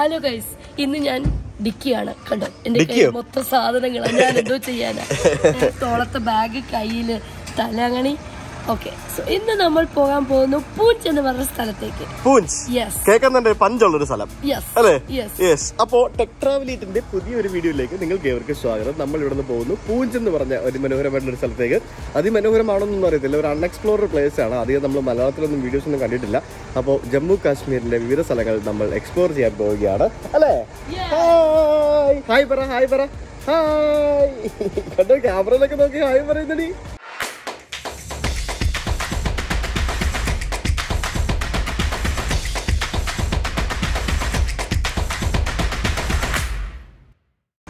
Hello guys, I am Bikiana. Okay, so this is Poonch. Yes. Yes. Yes. Yes. So, Jammu Kashmir we explore hi.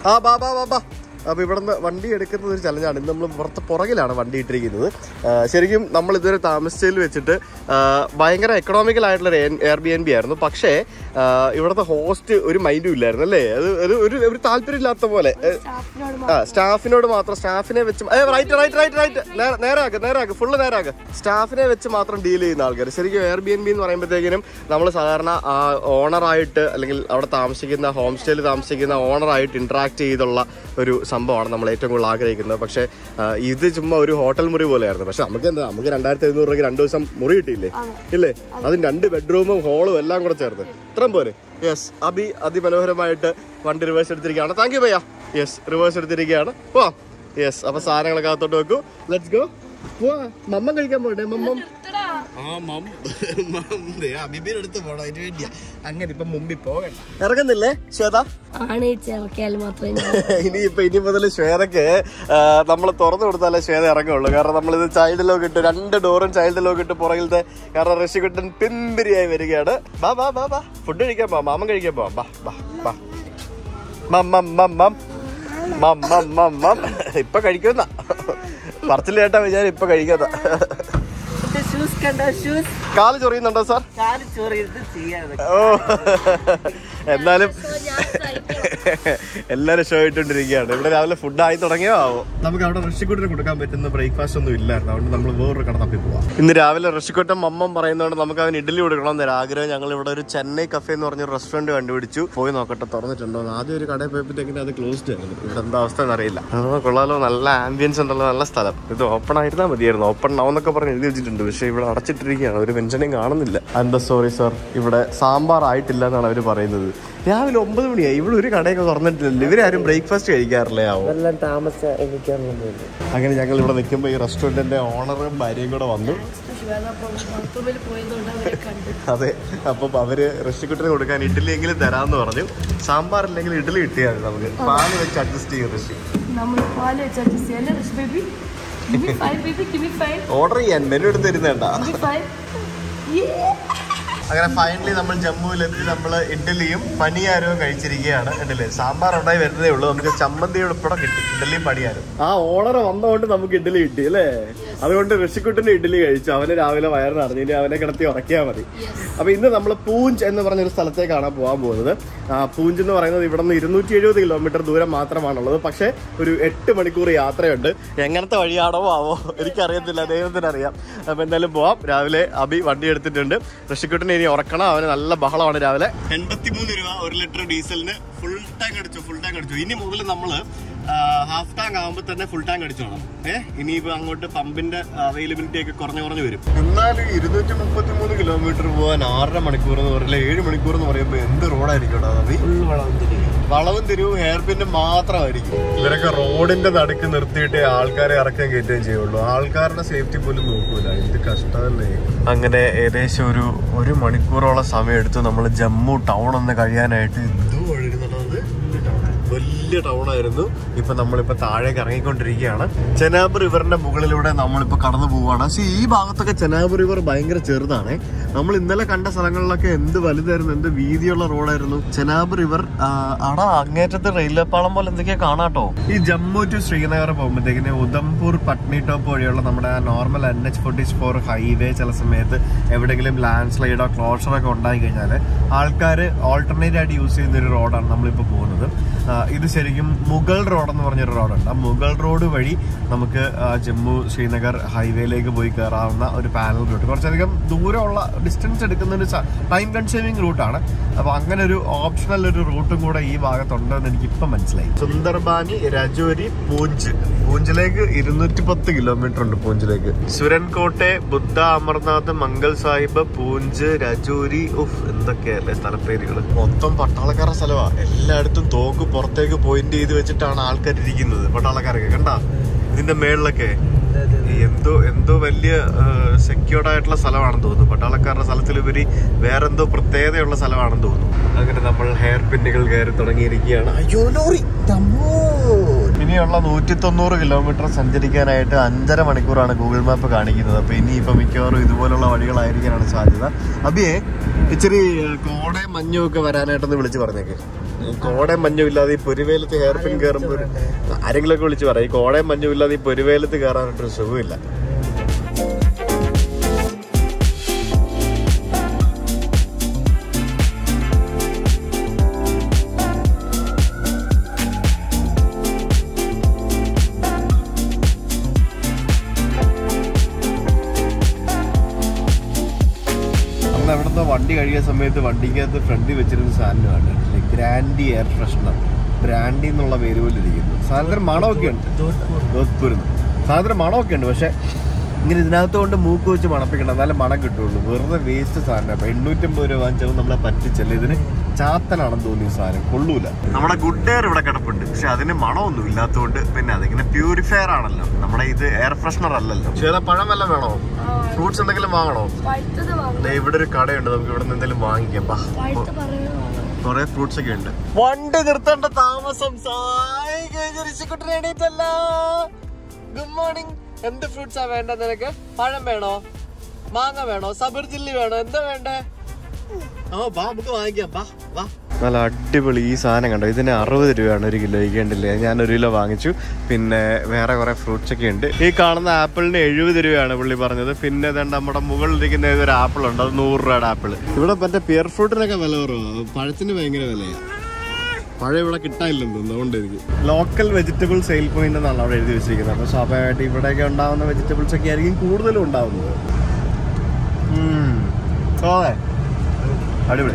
Ah, ba. We have a challenge. We have a host. We have I'm going to go. Shoes, shoes. Kali chori nanda sir. Kali chori idu cheyyada. Oh. Ennalum. Ellare show ittondirikkanu. Ivide ravale food aayi thodangiyaavo. Namukku avade rishikottu kodukkan pattunna breakfast onnu illarnu. Avonde nammal vera oru kada thappi pova. Innu ravale rishikottu mammam parayunnonde namukku avane idli kodukanam ennu aagraham. Njangal ivide oru Chennai cafe ennu parnja restaurant kandupidichu. Poi nokkatte thoranittundo. Aadhe oru kada poyappo thekine adu closed aayirunnu. Ivide endha avastha enarilla. Namukku kollalo nalla ambience undallo nalla sthalam. Idu open aayirna madiyirunnu. Open now ennokka parnju edhi vechittundu. I'm sorry, sir. Give me five, baby. Give me five. Order and menu. Give me five. Yeah. Finally, we have Jammu and Italy. We have a lot of people. മണിക്കൂറോളം സമയം എടുത്തു നമ്മൾ Jammu town ഒന്ന് കഴിയാനായിട്ട് എന്തോ ഒഴുകുന്നുള്ളത് വലിയ town ആയിരുന്നു ഇപ്പോ നമ്മൾ ഇപ്പോ താഴേക്ക് ഇറങ്ങിക്കൊണ്ടിരിക്കുകയാണ് ചെനാബ് റിവറിന്റെ മുകളിലൂടെ നമ്മൾ ഇപ്പോ കടന്നു പോവാണ് സീ ഈ ഭാഗത്തൊക്കെ ചെനാബ് റിവർ ഭയങ്കര ചെറുതാണ് നമ്മൾ ഇന്നലെ കണ്ട സ്ഥലങ്ങളിലൊക്കെ എന്ത് വലുതായിരുന്നു എന്ത് വീതിയുള്ള റോഡായിരുന്നു ചെനാബ് റിവർ ആടാ അങ്ങേറ്റത്തെ റെയിൽവേ പാളം പോലെ എന്തൊക്കെ കാണാട്ടോ ഈ ജമ്മു ടു ശ്രീനഗർ പോകുമ്പോഴത്തേക്കിനെ ഉദംപൂർ പട്നി ടോപ്പ് വഴിയുള്ള നമ്മുടെ നോർമൽ NH44 ഹൈവേ ചില സമയത്ത് എവിടെങ്കിലും ലാൻഡ് സ്ലൈഡോ ക്ലോഷറൊക്കെ ഉണ്ടായി കഴിഞ്ഞാൽ ആൾക്കാർ ആൾട്ടർനേറ്റ് ആയിട്ട് യൂസ് ചെയ്യുന്ന ഒരു റോഡാണ് നമ്മൾ ഇപ്പോ പോകുന്നത് ഇത് ശരിക്കും മുഗൾ റോഡ് എന്ന് പറഞ്ഞൊരു റോഡുണ്ട്. ആ മുഗൾ റോഡ് വഴി നമുക്ക് ജമ്മു ശ്രീനഗർ ഹൈവേയിലേക്ക് പോയി കയറാവുന്ന ഒരു പാനൽ റൂട്ട്, കുറച്ചധികം ദൂരമുള്ള ഡിസ്റ്റൻസ് എടുക്കുന്ന ഒരു ടൈം കൺസ്യൂമിങ് റൂട്ടാണ്. അപ്പോൾ അങ്ങനെ ഒരു ഓപ്ഷണൽ ഒരു റൂട്ടും കൂടെ ഈ ഭാഗത്തുണ്ടെന്ന് എനിക്കിപ്പം മനസ്സിലായി. സുന്ദർബാനി, രജോരി, പൂഞ്ച്. പൂഞ്ചിലേക്ക് 210 കിലോമീറ്റർ ഉണ്ട്. പൂഞ്ചിലേക്ക് സുരൻകോട്ടെ, ബുദ്ധ, അമർനാഥ്, മംഗൾ സാഹിബ്, പൂഞ്ച്, രജോരി. ഉഫ്, എന്തൊക്കെയല്ലേ സ്ഥലപ്പേരുകൾ. മൊത്തം പട്ടാളക്കാരുടെ സ്ഥലമാണ്. എല്ലായിടത്തും തോക്ക് പുറത്തേക്ക് പോയിന്റ് ചെയ്ത് വെച്ചിട്ടാണ് ആൾക്കാർ ഇരിക്കുന്നത്. പട്ടാളക്കാരൊക്കെ കണ്ട ഇതിന്റെ മേളിലൊക്കെ എന്തോ എന്തോ വലിയ സെക്യൂർഡ് ആയിട്ടുള്ള സ്ഥലമാണെന്ന് തോന്നുന്നു. പട്ടാളക്കാരുടെ സ്ഥലത്തിലുപരി വേറെന്തോ പ്രത്യേകതയുള്ള സ്ഥലമാണെന്ന് തോന്നുന്നു. അങ്ങനെ നമ്മൾ ഹെയർ പിന്നുകൾ കയറി തുടങ്ങിയിരിക്കുകയാണ്. അയ്യോ ലോറി. ഇനിയുള്ള 190 കിലോമീറ്റർ സഞ്ചരിക്കാനായിട്ട് 5.5 മണിക്കൂറാണ് ഗൂഗിൾ മാപ്പ് കാണിക്കുന്നത്. അപ്പോൾ ഇനിയിപ്പോൾ മിക്കവാറും ഇതുപോലുള്ള വഴികളായിരിക്കാനാണ് സാധ്യത. അബിയെ ഇച്ചിരി കോട മഞ്ഞും ഒക്കെ വരാനായിട്ടൊന്ന് വിളിച്ച് പറഞ്ഞേക്ക്. കോടയും മഞ്ഞും ഇല്ലാതെ ഈ പൊരുവേലത്ത് ഹെയർ പിൻ കയറുമ്പോൾ ആരെങ്കിലുമൊക്കെ വിളിച്ച് പറയാം, ഈ കോടയും മഞ്ഞും ഇല്ലാതെ ഈ പൊരുവേലത്ത് കയറാനായിട്ടൊരു സുഖമില്ല. വണ്ടി കഴിയ സമയത്ത് വണ്ടിക്കകത്ത് ഫ്രണ്ടിൽ വെച്ചിരുന്ന സാധനമാണ് ഗ്രാൻഡി എയർ ഫ്രഷ്നർ. ബ്രാൻഡി എന്നുള്ള പേര് പോലെ ഇരിക്കുന്നു. സാധനം മണമൊക്കെ ഉണ്ട്, ജോധ്പൂരിന്ന് സാധനം മണമൊക്കെ ഉണ്ട്. പക്ഷേ ഇങ്ങനെ ഇതിനകത്ത് കൊണ്ട് മൂക്ക് വെച്ച് മണപ്പിക്കണം, എന്നാലും മണം കിട്ടുള്ളൂ. വെറുതെ വേസ്റ്റ് സാധനം. അപ്പം 850 രൂപ വാങ്ങിച്ചപ്പോൾ നമ്മളെ പറ്റിച്ചല്ല. ഇതിന് ചാത്തനാണെന്ന് തോന്നിയ സാധനം കൊള്ളൂല. നമ്മുടെ ഗുഡ് എയർ ഇവിടെ കിടപ്പുണ്ട്, പക്ഷെ അതിന് മണമൊന്നും ഇല്ലാത്തതുകൊണ്ട് പിന്നെ അതിങ്ങനെ പ്യൂരിഫയർ ആണല്ലോ. നമ്മുടെ ഇത് എയർ ഫ്രഷ്നർ അല്ലല്ലോ. പക്ഷേ പഴം വല്ലതും വേണോ? ഫ്രൂട്ട്സ് എന്തെങ്കിലും വാങ്ങണോ? ഇവിടെ ഒരു കടയുണ്ട്, നമുക്ക് ഇവിടെ നിന്ന് എന്തെങ്കിലും വാങ്ങിക്കാം. കുറെ ഫ്രൂട്ട്സ് ഒക്കെ ഉണ്ട്. വണ്ടി നിർത്തേണ്ട താമസം. Good morning. എന്ത് ഫ്രൂട്ട്സാ വേണ്ടത് നിനക്ക്? പഴം വേണോ? മാങ്ങ വേണോ? സബർ ജില്ലി വേണോ? എന്താ വേണ്ടേ? നമുക്ക് വാങ്ങിക്കാം. നല്ല അടിപൊളി ഈ സാധനം കണ്ടോ. ഇതിന് 60 രൂപയാണ് 1 കിലോയ്ക്ക്. ഉണ്ടല്ലേ, ഞാനൊരു കിലോ വാങ്ങിച്ചു. പിന്നെ വേറെ കുറേ ഫ്രൂട്ട്സ് ഒക്കെ ഉണ്ട്. ഈ കാണുന്ന ആപ്പിളിന് 70 രൂപയാണ് പുള്ളി പറഞ്ഞത്. പിന്നെ ഇതേണ്ട നമ്മുടെ മുകളിലിരിക്കുന്ന ഏതൊരു ആപ്പിളുണ്ട്, അത് 100 രൂപയുടെ ആപ്പിൾ. ഇവിടെ മറ്റേ പിയർ ഫ്രൂട്ടിനൊക്കെ വില കുറവാണ്, പഴത്തിന് ഭയങ്കര വിലയാണ്. പഴം ഇവിടെ കിട്ടാനില്ലെന്ന് തോന്നുന്നു, അതുകൊണ്ട് എനിക്ക്. ലോക്കൽ വെജിറ്റബിൾ സെയിൽ പോയിന്റ് എന്നാണ് അവിടെ എഴുതി വെച്ചിരിക്കുന്നത്. അപ്പോൾ സ്വാഭാവികമായിട്ട് ഇവിടെയൊക്കെ ഉണ്ടാകുന്ന വെജിറ്റബിൾസ് ഒക്കെ ആയിരിക്കും കൂടുതലും ഉണ്ടാകുന്നത്. അടിപൊളി.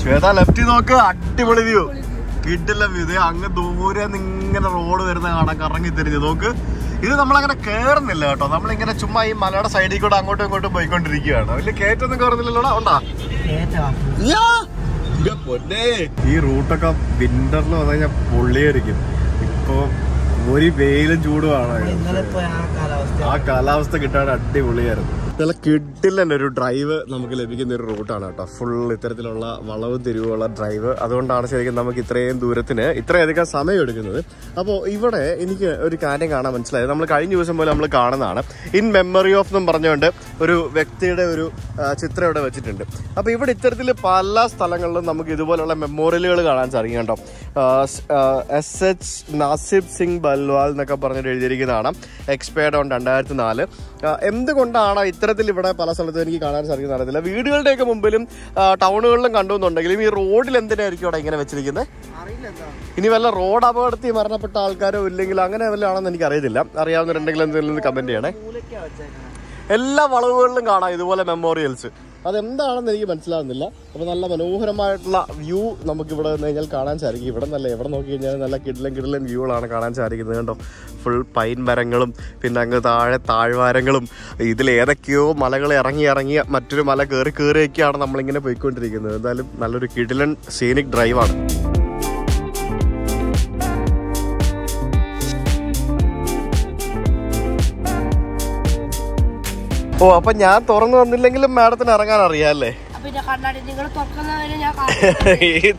ശ്വേത ലെഫ്റ്റ് നോക്ക്. അടിപൊളി വ്യൂ, കിട്ടില്ല വ്യൂ. ഇത് അങ്ങ് ദൂരെ ഇങ്ങനെ റോഡ് വരുന്ന കാണാൻ കറങ്ങി തിരിഞ്ഞ് നോക്ക്. ഇത് നമ്മളങ്ങനെ കയറുന്നില്ല കേട്ടോ, നമ്മളിങ്ങനെ ചുമ്മാ ഈ മലയുടെ സൈഡിൽ കൂടെ അങ്ങോട്ടും ഇങ്ങോട്ടും പോയിക്കൊണ്ടിരിക്കുകയാണ്. വലിയ കയറ്റൊന്നും കയറുന്നില്ലല്ലോ. ഉണ്ടാ പൊന്നെ ഈ റൂട്ടൊക്കെ വിന്ററിൽ വന്നു കഴിഞ്ഞാൽ പൊള്ളിയായിരിക്കും. ഇപ്പൊ ഒരു വെയിലും ചൂടുമാണ്. ആ കാലാവസ്ഥ കിട്ടാൻ അടിപൊളിയായിരുന്നു. നല്ല കിട്ടില്ല ഒരു ഡ്രൈവ് നമുക്ക് ലഭിക്കുന്ന ഒരു റൂട്ടാണ് കേട്ടോ. ഫുൾ ഇത്തരത്തിലുള്ള വളവ് തിരിവുള്ള ഡ്രൈവ്. അതുകൊണ്ടാണ് ശരിക്കും നമുക്ക് ഇത്രയും ദൂരത്തിന് ഇത്രയധികം സമയം എടുക്കുന്നത്. അപ്പോൾ ഇവിടെ എനിക്ക് ഒരു കാര്യം കാണാൻ മനസ്സിലായത്, നമ്മൾ കഴിഞ്ഞ ദിവസം പോലെ നമ്മൾ കാണുന്നതാണ് ഇൻ മെമ്മറി ഓഫ് എന്നും പറഞ്ഞുകൊണ്ട് ഒരു വ്യക്തിയുടെ ഒരു ചിത്രം ഇവിടെ വെച്ചിട്ടുണ്ട്. അപ്പോൾ ഇവിടെ ഇത്തരത്തിൽ പല സ്ഥലങ്ങളിലും നമുക്ക് ഇതുപോലുള്ള മെമ്മോറിയലുകൾ കാണാൻ സാധിക്കും കേട്ടോ. SH നാസിബ് സിംഗ് ബൽവാൽ എന്നൊക്കെ പറഞ്ഞിട്ട് എഴുതിയിരിക്കുന്നതാണ്. Expired on 2004. എന്തുകൊണ്ടാണ് ഇത്തരത്തിൽ ഇവിടെ പല സ്ഥലത്തും എനിക്ക് കാണാൻ സാധിക്കുന്ന അറിയത്തില്ല. വീടുകളുടെയൊക്കെ മുമ്പിലും ടൗണുകളിലും കണ്ടുവെന്നുണ്ടെങ്കിലും ഈ റോഡിൽ എന്തിനായിരിക്കും അവിടെ ഇങ്ങനെ വെച്ചിരിക്കുന്നത്? ഇനി വല്ല റോഡ് അപകടത്തിൽ മരണപ്പെട്ട ആൾക്കാരോ ഇല്ലെങ്കിൽ അങ്ങനെ വല്ല ആണെന്ന് എനിക്ക് അറിയത്തില്ല. അറിയാവുന്നവരുണ്ടെങ്കിൽ എന്തെങ്കിലും കമന്റ് ചെയ്യണേ. എല്ലാ വളവുകളിലും കാണാം ഇതുപോലെ മെമ്മോറിയൽസ്. അതെന്താണെന്ന് എനിക്ക് മനസ്സിലാവുന്നില്ല. അപ്പോൾ നല്ല മനോഹരമായിട്ടുള്ള വ്യൂ നമുക്കിവിടെ വന്നു കഴിഞ്ഞാൽ കാണാൻ സാധിക്കും. ഇവിടെ നല്ല എവിടെ നോക്കി കഴിഞ്ഞാൽ നല്ല കിടിലൻ വ്യൂകളാണ് കാണാൻ സാധിക്കുന്നത് കേട്ടോ. ഫുൾ പൈൻ മരങ്ങളും പിന്നെ അങ്ങ് താഴെ താഴ്വാരങ്ങളും. ഇതിലേതൊക്കെയോ മലകൾ ഇറങ്ങി മറ്റൊരു മല കയറിയൊക്കെയാണ് നമ്മളിങ്ങനെ പോയിക്കൊണ്ടിരിക്കുന്നത്. എന്തായാലും നല്ലൊരു കിടിലൻ സീനിക് ഡ്രൈവാണ്. ഓ, അപ്പൊ ഞാൻ തുറന്നു വന്നില്ലെങ്കിലും മാഡത്തിന് ഇറങ്ങാൻ അറിയാം അല്ലേ?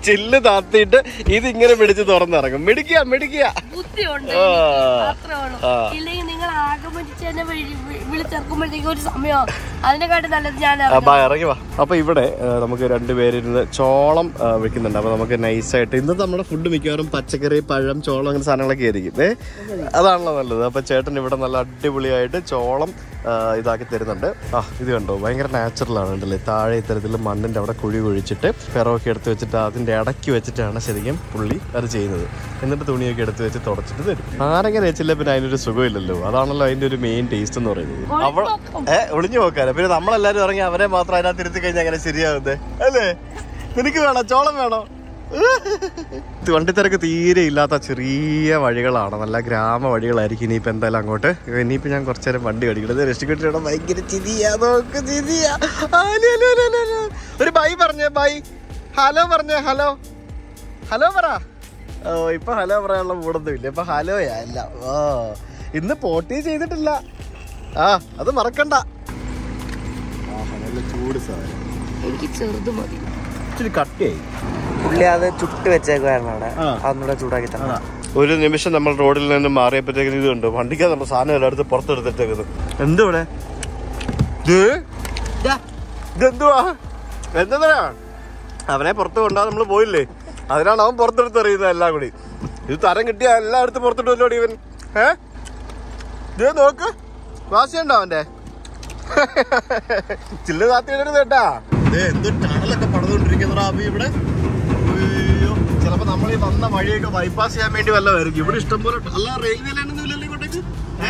ചില്ല് താത്തിട്ട് ഇത് ഇങ്ങനെ പിടിച്ച് തുറന്നിറങ്ങും. മിടിക്കുക മിടിക്കുക ഇല്ലെങ്കിൽ നിങ്ങൾ അപ്പൊ ഇവിടെ നമുക്ക് രണ്ടുപേരിരുന്ന് ചോളം വെക്കുന്നുണ്ട്. അപ്പൊ നമുക്ക് നൈസായിട്ട് ഇന്ന് നമ്മുടെ ഫുഡ് മിക്കവാറും പച്ചക്കറി പഴം ചോളം അങ്ങനെ സാധനങ്ങളൊക്കെ ആയിരിക്കും. അതാണല്ലോ നല്ലത്. അപ്പൊ ചേട്ടൻ ഇവിടെ നല്ല അടിപൊളിയായിട്ട് ചോളം ഇതാക്കി തരുന്നുണ്ട്. ആ ഇത് കണ്ടോ, ഭയങ്കര നാച്ചുറലാണ് ഉണ്ടല്ലേ. താഴെ ഇത്തരത്തിൽ മണ്ണിന്റെ അവിടെ കുഴി കുഴിച്ചിട്ട് പെറൊക്കെ എടുത്ത് വെച്ചിട്ട് അതിന്റെ ഇടയ്ക്ക് വെച്ചിട്ടാണ് ശരിക്കും പുള്ളി അത് ചെയ്യുന്നത്. എന്നിട്ട് തുണിയൊക്കെ എടുത്ത് വെച്ച് തുടച്ചിട്ട് തരും. ആരെങ്കിലും വെച്ചില്ല പിന്നെ അതിനൊരു സുഖമില്ലല്ലോ. അതാണല്ലോ അതിന്റെ ഒരു മെയിൻ ടേസ്റ്റ് എന്ന് പറയുന്നത്. അവൾ ഒളിഞ്ഞു നോക്കാനോ, പിന്നെ നമ്മളെല്ലാരും ഇറങ്ങി അവരെ മാത്രം അതിനകത്ത് ഇരുത്തി കഴിഞ്ഞാൽ അങ്ങനെ ശരിയാവുന്നേ അല്ലേ. നിനക്ക് വേണോ ചോളം വേണോ? വണ്ടിത്തിരക്ക് തീരെ ഇല്ലാത്ത ചെറിയ വഴികളാണ്, നല്ല ഗ്രാമ വഴികളായിരിക്കും. ഇനിയിപ്പോൾ എന്തായാലും അങ്ങോട്ട് ഇനിയിപ്പോൾ ഞാൻ കുറച്ചു നേരം വണ്ടി കടിക്കുന്നത് രക്ഷിക്കട്ടിയുടെ ഭയങ്കര ചിരിയാ. നോക്ക് ചിരിയാ. ഒരു ബൈ പറഞ്ഞേ, ബൈ. ഹലോ പറഞ്ഞേ, ഹലോ. ഹലോ പറ. ഓ ഇപ്പം ഹലോ പറയാനുള്ള മൂടൊന്നും ഇല്ല, ഇപ്പം ഹലോയാ എല്ലാം. ഓ ഇന്ന് പോട്ടി ചെയ്തിട്ടില്ല, ആ അത് മറക്കണ്ട. എനിക്ക് ചെറുത് മതി. കട്ടിയായി പുള്ളി അത് ചുട്ട് വെച്ചേക്കുവായിരുന്നു അവിടെ, അതൊന്നുകൂടെ ചൂടാക്കി തന്നെ. ഒരു നിമിഷം നമ്മൾ റോഡിൽ നിന്ന് മാറിയപ്പോഴത്തേക്കും ഇത് കണ്ടു, വണ്ടിക്കാ നമ്മൾ സാധനം എല്ലായിടത്തും പുറത്തെടുത്തിട്ടേക്കുന്നത്. എന്തുവിടെ ഇതെന്തുവാ? എന്തെന്നാ അവനെ പുറത്ത് കൊണ്ടാ നമ്മൾ പോയില്ലേ, അതിനാണ് അവൻ പുറത്തെടുത്തെറിയുന്നത് എല്ലാം കൂടി. ഇത് തരം കിട്ടിയ എല്ലായിടത്തും പുറത്തിട്ടല്ലോടി ഇവൻ. ഇത് നോക്ക്, വാസിയുണ്ടോ അവന്റെ ചില്ല് താത്തി വരരുത് കേട്ടാ. എന്ത് ടണലൊക്കെ പണിതുകൊണ്ടിരിക്കുന്നതാ അപ്പൊ ഇവിടെ. ചിലപ്പോ നമ്മൾ ഈ വന്ന വഴിയൊക്കെ ബൈപ്പാസ് ചെയ്യാൻ വേണ്ടി വല്ലതായിരിക്കും. ഇവിടെ ഇഷ്ടംപോലെ അല്ല, റെയിൽവേ ലൈനൊന്നുമില്ലല്ലോ ഇങ്ങോട്ടേക്ക്. ആ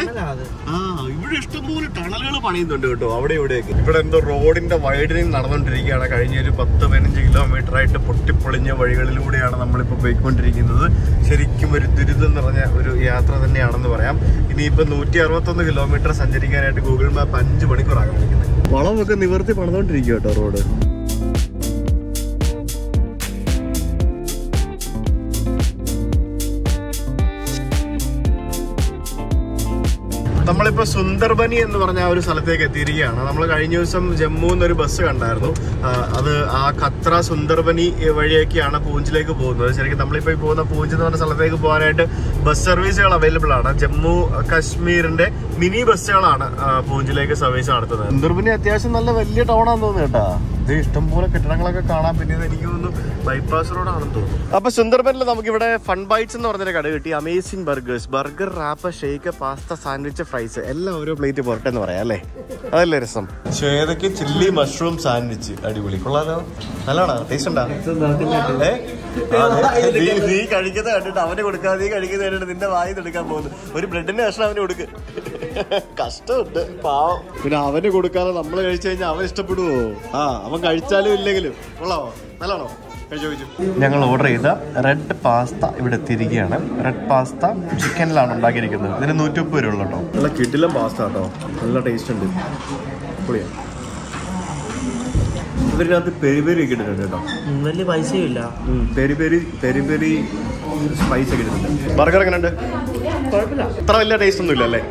ഇവിടെ ഇഷ്ടംപോലെ ടണലുകൾ പണിയുന്നുണ്ട് കേട്ടോ, അവിടെ ഇവിടെയൊക്കെ. ഇവിടെ എന്തോ റോഡിന്റെ വൈഡനിങ് നടന്നുകൊണ്ടിരിക്കുകയാണ്. കഴിഞ്ഞ ഒരു 10-15 കിലോമീറ്റർ ആയിട്ട് പൊട്ടിപ്പൊളിഞ്ഞ വഴികളിലൂടെയാണ് നമ്മളിപ്പോൾ പോയിക്കൊണ്ടിരിക്കുന്നത്. ശരിക്കും ഒരു ദുരിതം നിറഞ്ഞ ഒരു യാത്ര തന്നെയാണെന്ന് പറയാം. ഇനിയിപ്പോൾ 161 കിലോമീറ്റർ സഞ്ചരിക്കാനായിട്ട് ഗൂഗിൾ മാപ്പ് 5 മണിക്കൂറാണ് കാണിക്കുന്നത്. വളമൊക്കെ നിവർത്തി പണിതുകൊണ്ടിരിക്കുക കേട്ടോ റോഡ്. നമ്മളിപ്പോൾ സുന്ദർബനി എന്ന് പറഞ്ഞ ആ ഒരു സ്ഥലത്തേക്ക് എത്തിയിരിക്കുകയാണ്. നമ്മൾ കഴിഞ്ഞ ദിവസം ജമ്മു എന്നൊരു ബസ് കണ്ടായിരുന്നു. അത് ആ ഖത്ര സുന്ദർബനി വഴിയൊക്കെയാണ് പൂഞ്ചിലേക്ക് പോകുന്നത്. ശരിക്കും നമ്മളിപ്പോൾ പോകുന്ന പൂഞ്ച് എന്ന് പറഞ്ഞ സ്ഥലത്തേക്ക് പോകാനായിട്ട് ബസ് സർവീസുകൾ അവൈലബിൾ ആണ്. ജമ്മു കശ്മീരിന്റെ മിനി ബസ്സുകളാണ് പൂഞ്ചിലേക്ക് സർവീസ് നടത്തുന്നത്. സുന്ദർബനി അത്യാവശ്യം നല്ല വലിയ ടൗണാന്ന് തോന്നുന്നു കേട്ടാ. ഇത് ഇഷ്ടംപോലെ കെട്ടിടങ്ങളൊക്കെ കാണാൻ. പിന്നെ എനിക്ക് തോന്നുന്നു ബൈപ്പാസ് റോഡാണെന്ന് തോന്നുന്നു. അപ്പൊ സുന്ദർബനിൽ നമുക്കിവിടെ ഫൺ ബൈറ്റ്സ് എന്ന് പറഞ്ഞൊരു കട കിട്ടി. Amazing burgers, burger, wrap, shake, pasta, sandwich, fries എല്ലാം ഓരോ പ്ലേറ്റ് പോരട്ടെ എന്ന് പറയാം അല്ലേ. അതല്ലേ രസം. ശ്വേതയ്ക്ക് ചില്ലി മഷ്റൂം സാൻഡ്വിച്ച് അടിപൊളി. കൊള്ളാലോ, നല്ലതാണോ? ടേസ്റ്റ് ഉണ്ടാ? നീ കഴിക്കുന്നത് കണ്ടിട്ട് അവന് കൊടുക്കാതെ നീ കഴിക്കുന്നത് കണ്ടിട്ട് നിന്റെ വായി എടുക്കാൻ പോകുന്നു. ഒരു ബ്രെഡിന്റെ കഷ്ണം അവന് കൊടുക്ക്. കഷ്ടമുണ്ട് പാവം. പിന്നെ അവന് കൊടുക്കാതെ നമ്മൾ കഴിച്ചു കഴിഞ്ഞാൽ അവൻ ഇഷ്ടപ്പെടുവോ? ആ അവൻ കഴിച്ചാലും ഇല്ലെങ്കിലും. കൊള്ളാവോ? നല്ലതാണോ? ഞങ്ങൾ ഓർഡർ ചെയ്ത റെഡ് പാസ്ത ഇവിടെ എത്തിയിരിക്കുകയാണ്. റെഡ് പാസ്ത ചിക്കനിലാണ് ഉണ്ടാക്കിയിരിക്കുന്നത്. ഇതിന് 130 രൂപ ഉള്ളു കേട്ടോ. നല്ല കിടില പാസ്ത കേട്ടോ, നല്ല ടേസ്റ്റ് ഉണ്ട്. ഇവരിനകത്ത് പെരി പെരി ഒക്കെ ഇട്ടിട്ടുണ്ട് കേട്ടോ. വലിയ പൈസയും ഇല്ല. Peri peri peri peri spice ഒക്കെ ഇട്ടിട്ടുണ്ട്. ബർഗർ എങ്ങനെ ഉണ്ട്? അത്ര വലിയ ടേസ്റ്റ് ഒന്നും ഇല്ല അല്ലേ.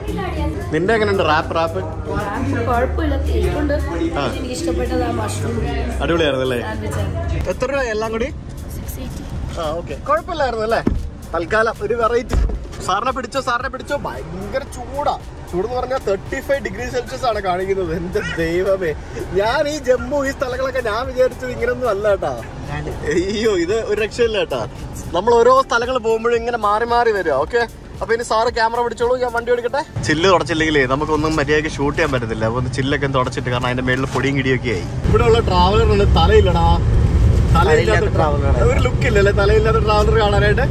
നിന്റെ എങ്ങനെയുണ്ട്? റാപ്പ് റാപ്പ് അടിപൊളിയായിരുന്നു അല്ലേ. എത്ര രൂപ എല്ലാം കൂടി? ആ ഓക്കെ, കുഴപ്പമില്ലായിരുന്നു അല്ലേ. തൽക്കാലം ഒരു വെറൈറ്റി. സാറിനെ പിടിച്ചോ, സാറിനെ പിടിച്ചോ. ഭയങ്കര ചൂടാ. ചൂടെന്ന് പറഞ്ഞാൽ 35 ഡിഗ്രി സെൽഷ്യസ് ആണ് കാണിക്കുന്നത്. എന്റെ ദൈവമേ, ഞാൻ ഈ ജമ്മു ഈ സ്ഥലങ്ങളൊക്കെ ഞാൻ വിചാരിച്ചത് ഇങ്ങനൊന്നും അല്ല കേട്ടാ. അയ്യോ ഇത് ഒരു രക്ഷയില്ല കേട്ടാ. നമ്മൾ ഓരോ സ്ഥലങ്ങൾ പോകുമ്പോഴും ഇങ്ങനെ മാറി മാറി വരിക. ഓക്കെ അപ്പൊ ഇനി സാറ് ക്യാമറ പിടിച്ചോളൂ, ഞാൻ വണ്ടി എടുക്കട്ടെ. ചില്ല് തുടച്ചില്ലെങ്കിലേ നമുക്കൊന്നും മര്യാദയ്ക്ക് ഷൂട്ട് ചെയ്യാൻ പറ്റത്തില്ല. അപ്പൊ ഒന്ന് ചില്ലൊക്കെ തുടച്ചിട്ട്, കാരണം അതിന്റെ മേളിൽ പൊടിയും കിടിയൊക്കെ ആയി. ഇവിടെ ഉള്ള ട്രാവലറിന് തലയില്ലടാ. ഒരു ലുക്കില്ലല്ലേ തലയില്ലാത്ത ട്രാവലർ കാണാനായിട്ട്.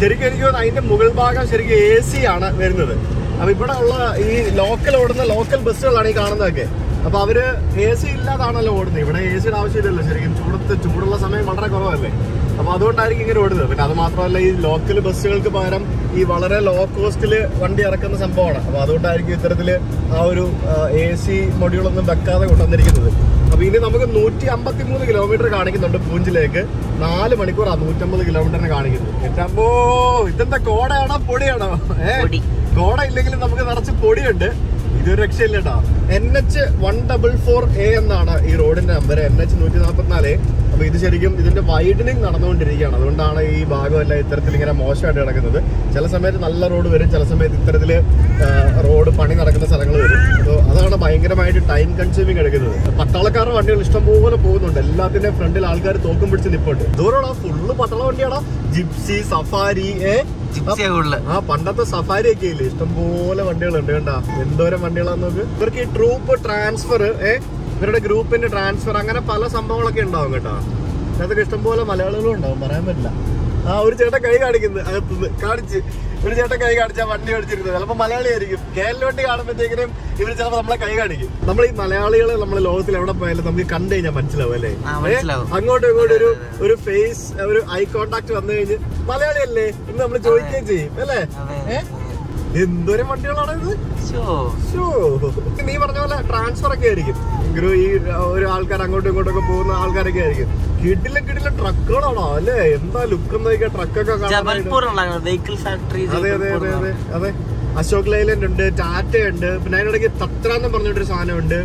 ശരിക്കും എനിക്ക് തോന്നുന്നു അതിന്റെ മുകൾ ഭാഗം ശരിക്കും AC ആണ് വരുന്നത്. അപ്പൊ ഇവിടെ ഉള്ള ഈ ലോക്കൽ ഓടുന്ന ലോക്കൽ ബസ്സുകളാണ് ഈ കാണുന്നതൊക്കെ. അപ്പൊ അവര് AC ഇല്ലാതാണല്ലോ ഓടുന്നത്. ഇവിടെ AC ആവശ്യമില്ലല്ലോ ശരിക്കും. ചൂടുള്ള സമയം വളരെ കുറവല്ലേ. അപ്പൊ അതുകൊണ്ടായിരിക്കും ഇങ്ങനെ ഓടുന്നത്. പിന്നെ അത് മാത്രമല്ല, ഈ ലോക്കൽ ബസ്സുകൾക്ക് പകരം ഈ വളരെ ലോ കോസ്റ്റില് വണ്ടി ഇറക്കുന്ന സംഭവമാണ്. അപ്പൊ അതുകൊണ്ടായിരിക്കും ഇത്തരത്തില് ആ ഒരു AC മൊഡ്യൂളൊന്നും വെക്കാതെ കൊണ്ടുവന്നിരിക്കുന്നത്. അപ്പൊ ഇനി നമുക്ക് 153 കിലോമീറ്റർ കാണിക്കുന്നുണ്ട് പൂഞ്ചിലേക്ക്. 4 മണിക്കൂറാ 150 കിലോമീറ്ററിന് കാണിക്കുന്നത്. അപ്പോ ഇതെന്താ കോടയാണോ പൊടിയാണോ? കോട ഇല്ലെങ്കിലും നമുക്ക് നിറച്ച് പൊടിയുണ്ട്. ഇതൊരു രക്ഷയില്ല കേട്ടോ. NH 144A എന്നാണ് ഈ റോഡിന്റെ നമ്പർ, NH 144A. അപ്പൊ ഇത് ശരിക്കും ഇതിന്റെ വൈഡനിങ് നടന്നുകൊണ്ടിരിക്കുകയാണ്, അതുകൊണ്ടാണ് ഈ ഭാഗമെല്ലാം ഇത്തരത്തിൽ ഇങ്ങനെ മോശമായിട്ട് കിടക്കുന്നത്. ചില സമയത്ത് നല്ല റോഡ് വരും, ചില സമയത്ത് ഇത്തരത്തില് റോഡ് പണി നടക്കുന്ന സ്ഥലങ്ങൾ വരും. അപ്പോൾ അതാണ് ഭയങ്കരമായിട്ട് ടൈം കൺസ്യൂമിങ് എടുക്കുന്നത്. പട്ടാളക്കാരുടെ വണ്ടികൾ ഇഷ്ടംപോലെ പോകുന്നുണ്ട്, എല്ലാത്തിന്റെയും ഫ്രണ്ടിൽ ആൾക്കാർ തോക്കും പിടിച്ച് നിൽപ്പുണ്ട്. ദൂരമാണ് ഫുള്ള് പട്ടാള വണ്ടിയാണ്, ജിപ്സി സഫാരി. ആ പണ്ടത്തെ സഫാരി ഒക്കെ ഇല്ലേ, ഇഷ്ടംപോലെ വണ്ടികളുണ്ട് കണ്ടാ, എന്തോരം വണ്ടികളാന്ന് നോക്ക്. ഇവർക്ക് ഈ ട്രൂപ്പ് ട്രാൻസ്ഫർ, ഇവരുടെ ഗ്രൂപ്പിന്റെ ട്രാൻസ്ഫർ, അങ്ങനെ പല സംഭവങ്ങളൊക്കെ ഉണ്ടാവും കേട്ടോ. അതൊക്കെ ഇഷ്ടംപോലെ മലയാളികളും ഉണ്ടാവും, പറയാൻ പറ്റില്ല. ആ ഒരു ചേട്ടൻ കൈ കാണിക്കുന്നത്, അകത്തുനിന്ന് കാണിച്ച് ഒരു ചേട്ടൻ കൈ കാണിച്ചാൽ വണ്ടി ഓടിച്ചിരുന്നത് ചിലപ്പോൾ മലയാളി ആയിരിക്കും. കേരള വണ്ടി കാണുമ്പോഴത്തേക്കിനും ഇവർ ചിലപ്പോൾ നമ്മളെ കൈ കാണിക്കും. നമ്മൾ ഈ മലയാളികൾ നമ്മളെ ലോകത്തിൽ എവിടെ പോയാലും നമുക്ക് കണ്ടു കഴിഞ്ഞാൽ മനസ്സിലാവും അല്ലേ. അങ്ങോട്ടും ഇങ്ങോട്ടും ഒരു ഫേസ്, ഒരു ഐ കോണ്ടാക്ട് വന്നു കഴിഞ്ഞ് മലയാളി അല്ലേ എന്ന് നമ്മൾ ചോദിക്കുകയും ചെയ്യും അല്ലേ. എന്തോരം വണ്ടികളാണ് ഇത്. നീ പറഞ്ഞ പോലെ ട്രാൻസ്ഫർ ഒക്കെ ആയിരിക്കും, ഈ ഒരു ആൾക്കാർ അങ്ങോട്ടും ഇങ്ങോട്ടൊക്കെ പോകുന്ന ആൾക്കാരൊക്കെ ആയിരിക്കും. കിടില ട്രക്കുകളാണോ അല്ലെ, എന്താ ലുക്ക് നോക്കിയാ ട്രക്കൊക്കെ. അതെ അശോക് ലൈലൻഡ് ഉണ്ട്, ടാറ്റ ഉണ്ട്, പിന്നെ അതിനിടയ്ക്ക് തത്ര എന്ന് പറഞ്ഞിട്ടൊരു സാധനം ഉണ്ട്.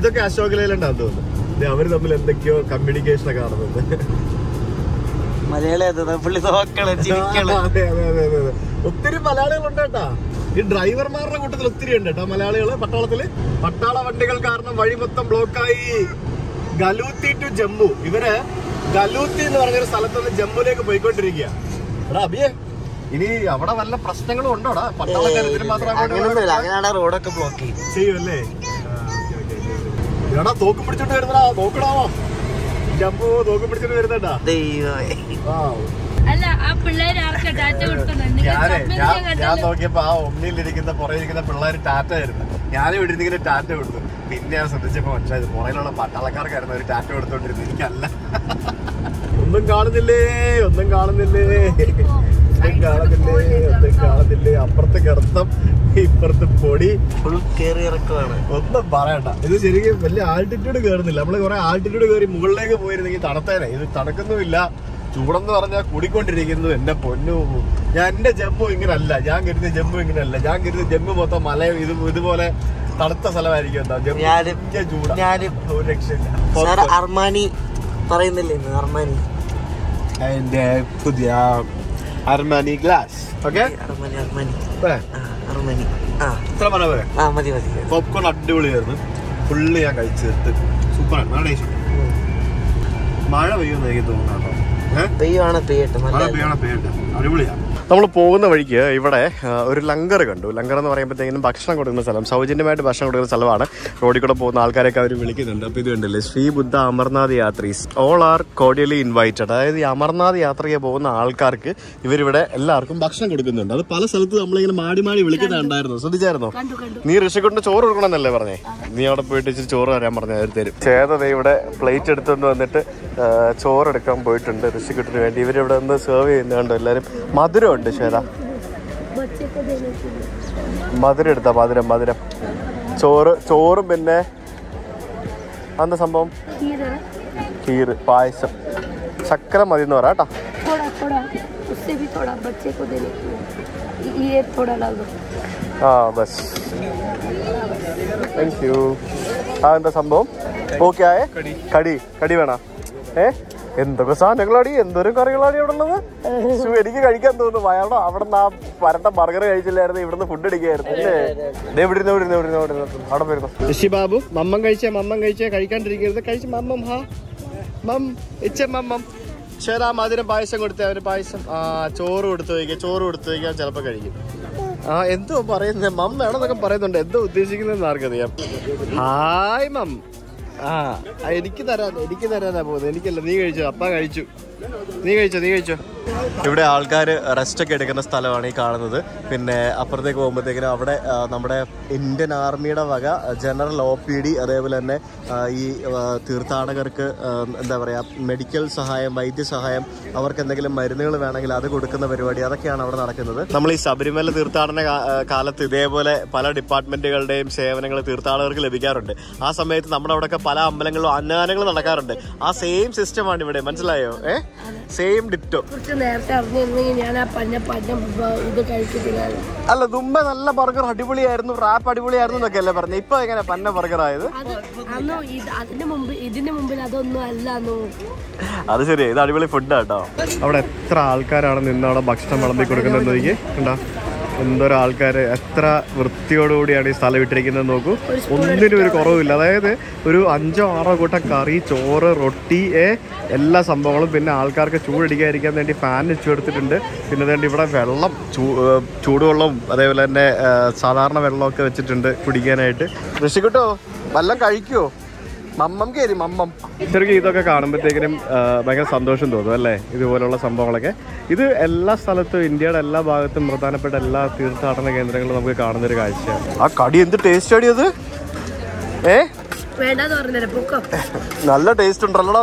ഇതൊക്കെ അശോക് ലൈലൻഡ് ആണെന്ന് തോന്നുന്നു. അവര് തമ്മിൽ എന്തൊക്കെയോ കമ്മ്യൂണിക്കേഷൻ ഒക്കെ നടന്നത്. ഒത്തിരി മലയാളികളുണ്ട് കേട്ടാ, ഈ ഡ്രൈവർമാരുടെ കൂട്ടത്തിൽ ഒത്തിരി ഉണ്ട് കേട്ടോ മലയാളികള്. പട്ടാളത്തില് പട്ടാള വണ്ടികൾ കാരണം വഴി മൊത്തം ബ്ലോക്കായി. ഗലൂത്തി ടു ജമ്മു, ഇവര് ഗലൂത്തി എന്ന് പറഞ്ഞൊരു സ്ഥലത്ത് നിന്ന് ജമ്മുവിലേക്ക് പോയിക്കൊണ്ടിരിക്കുക. എടാ അഭിയെ, ഇനി അവിടെ വല്ല പ്രശ്നങ്ങളും ഉണ്ടോടാ? പട്ടാളക്കാരത്തിന് മാത്രം റോഡൊക്കെ ബ്ലോക്ക് ചെയ്യും അല്ലേ. എടാ തോക്ക് പിടിച്ചോണ്ട് വരുന്നടാ, നോക്കണാവോ ജമ്മു തോക്ക് പിടിച്ചോണ്ട് വരുന്നേട്ടാ. ഞാൻ നോക്കിയപ്പോ ആ ഒന്നിലിരിക്കുന്ന പുറകിലിരിക്കുന്ന പിള്ളേർ ടാറ്റ ആയിരുന്നു. ഞാനും ഇവിടുന്ന് ഇങ്ങനെ ടാറ്റ കൊടുത്തു. പിന്നെ ഞാൻ ശ്രദ്ധിച്ചപ്പോ മനസ്സിലായത് പുറയിലുള്ള പട്ടാളക്കാർക്കായിരുന്നു ഒരു ടാറ്റ കൊടുത്തോണ്ടിരുന്നത്, എനിക്കല്ല. ഒന്നും കാണുന്നില്ലേ. അപ്പുറത്ത് കിടത്തം, ഇപ്പുറത്ത് പൊടി, ഫുൾ കയറി ഇറക്കമാണ്, ഒന്നും പറയണ്ട. ഇത് ശരിക്കും വലിയ ആൾട്ടിറ്റ്യൂഡ് കയറുന്നില്ല. നമ്മള് കുറെ ആൾട്ടിറ്റ്യൂഡ് കയറി മുകളിലേക്ക് പോയിരുന്നെങ്കിൽ തണുത്തേനെ. ഇത് തണുക്കുന്നുമില്ല, ചൂടെന്ന് പറഞ്ഞാൽ കൂടിക്കൊണ്ടിരിക്കുന്നു. എന്റെ പൊന്നു, ഞാൻ എന്റെ ജമ്മു ഇങ്ങനല്ല ഞാൻ കരുതി. ജമ്മു ഇങ്ങനല്ല ഞാൻ കരുതി. ജമ്മു മൊത്തം മലയും ഇതുപോലെ തണുത്ത സ്ഥലമായിരിക്കും. എന്താ ജമ്മു ഒരു രക്ഷയില്ല. അർമാനി പറയുന്നില്ലേ, അർമാനി അതിന്റെ പുതിയ അർമാനി ഗ്ലാസ്. ഓക്കെ, അർമാനി ഇത്ര മനോഹരം. പോപ്കോൺ അടിപൊളിയായിരുന്നു, ഫുള്ള് ഞാൻ കഴിച്ചു തീർത്ത്. സൂപ്പറാണ്, നല്ല ടേസ്റ്റ്. മഴ പെയ്യുമെന്ന് എനിക്ക് തോന്നുന്നു. നമ്മൾ പോകുന്ന വഴിക്ക് ഇവിടെ ഒരു ലങ്കർ കണ്ടു. ലങ്കർ എന്ന് പറയുമ്പോഴത്തേക്കും ഭക്ഷണം കൊടുക്കുന്ന സ്ഥലം, സൗജന്യമായിട്ട് ഭക്ഷണം കൊടുക്കുന്ന സ്ഥലമാണ്. റോഡിൽ കൂടെ പോകുന്ന ആൾക്കാരൊക്കെ അവർ വിളിക്കുന്നുണ്ട്. അപ്പോൾ ഇത് കണ്ടില്ലേ, Shri Buddha Amarnath yatris all are cordially invited. അതായത് ഈ അമർനാഥ് യാത്രയ്ക്ക് പോകുന്ന ആൾക്കാർക്ക് ഇവരിവിടെ എല്ലാവർക്കും ഭക്ഷണം കൊടുക്കുന്നുണ്ട്. അത് പല സ്ഥലത്ത് നമ്മളിങ്ങനെ മാടി വിളിക്കുന്നുണ്ടായിരുന്നു, ശ്രദ്ധിച്ചായിരുന്നോ? നീ ഋഷിക്കുട്ടിന് ചോറ് കൊടുക്കണമെന്നല്ലേ പറഞ്ഞേ, നീ അവിടെ പോയിട്ട് ഇച്ചിരി ചോറ് തരാൻ പറഞ്ഞാൽ അവർ തരും. ചേതത് ഇവിടെ പ്ലേറ്റ് എടുത്തുകൊണ്ട് വന്നിട്ട് ചോറെടുക്കാൻ പോയിട്ടുണ്ട് ഋഷിക്കുട്ടിന് വേണ്ടി. ഇവരിവിടെ നിന്ന് സെർവ് ചെയ്യുന്നുണ്ടോ എല്ലാവരും. മധുരമുണ്ട് ശ്വേത, മധുരം എടുത്താ, മധുരം ചോറും പിന്നെ അന്ന സംഭവം കീറ് പായസം. ശക്കര മതി എന്ന് പറയാം കേട്ടോ. ആ ബസ്, താങ്ക് യു. ആ എന്താ സംഭവം? ഓക്കെ ആയേ. കടി കടി വേണോ? എന്തൊക്കെ സാധനങ്ങളാടി, എന്തോരം കറികളാടി അവിടെ ഉള്ളത്. എനിക്ക് കഴിക്കാൻ തോന്നുന്നു. അയാളോ അവിടെ നിന്ന് ആ പരട്ട ബർഗർ കഴിച്ചില്ലായിരുന്നു, ഇവിടുന്ന് ഫുഡ് അടിക്കായിരുന്നു. ഋഷി ബാബു മമ്മം കഴിച്ചേ, കഴിക്കാണ്ടിരിക്കരുത്, കഴിച്ച് മമ്മം ഹാ മം ഇച്ച മമ്മം. ശരാ മധുരം പായസം കൊടുത്തേ അവന്, പായസം. ആ ചോറ് കൊടുത്തു വയ്ക്കാൻ ചിലപ്പോൾ കഴിക്കും. ആ എന്തോ പറയുന്നത് മം വേണമെന്നൊക്കെ പറയുന്നുണ്ട്, എന്തോ ഉദ്ദേശിക്കുന്നതെന്ന് ആർക്കറിയാം. ഹായ് മം. ആ എനിക്ക് തരാനാ പോകുന്നത്, എനിക്കല്ല. നീ കഴിച്ചോ? അപ്പ കഴിച്ചു. നീ കഴിച്ചോ? ഇവിടെ ആൾക്കാർ റെസ്റ്റൊക്കെ എടുക്കുന്ന സ്ഥലമാണ് ഈ കാണുന്നത്. പിന്നെ അപ്പുറത്തേക്ക് പോകുമ്പോഴത്തേക്കിനും അവിടെ നമ്മുടെ ഇന്ത്യൻ ആർമിയുടെ വക ജനറൽ OPD, അതേപോലെ തന്നെ ഈ തീർത്ഥാടകർക്ക് എന്താ പറയുക, മെഡിക്കൽ സഹായം, വൈദ്യസഹായം, അവർക്ക് എന്തെങ്കിലും മരുന്നുകൾ വേണമെങ്കിൽ അത് കൊടുക്കുന്ന പരിപാടി, അതൊക്കെയാണ് അവിടെ നടക്കുന്നത്. നമ്മൾ ഈ ശബരിമല തീർത്ഥാടന കാലത്ത് ഇതേപോലെ പല ഡിപ്പാർട്ട്മെൻറ്റുകളുടെയും സേവനങ്ങൾ തീർത്ഥാടകർക്ക് ലഭിക്കാറുണ്ട്. ആ സമയത്ത് നമ്മുടെ അവിടെയൊക്കെ പല അമ്പലങ്ങളിലും അന്നദാനങ്ങൾ നടക്കാറുണ്ട്. ആ സെയിം സിസ്റ്റമാണ് ഇവിടെ, മനസ്സിലായോ? Same ditto. ഇതൊക്കെ കാണുമ്പോഴത്തേക്കും ഭയങ്കര സന്തോഷം തോന്നും അല്ലേ, ഇതുപോലുള്ള സംഭവങ്ങളൊക്കെ. ഇത് എല്ലാ സ്ഥലത്തും ഇന്ത്യയുടെ എല്ലാ ഭാഗത്തും പ്രധാനപ്പെട്ട എല്ലാ തീർത്ഥാടന കേന്ദ്രങ്ങളും നമുക്ക് കാണുന്ന ഒരു കാഴ്ചയാണ്. ആ കടി എന്ത് ടേസ്റ്റ് അടിയത്, നല്ല ടേസ്റ്റ് ഉണ്ടല്ലോ.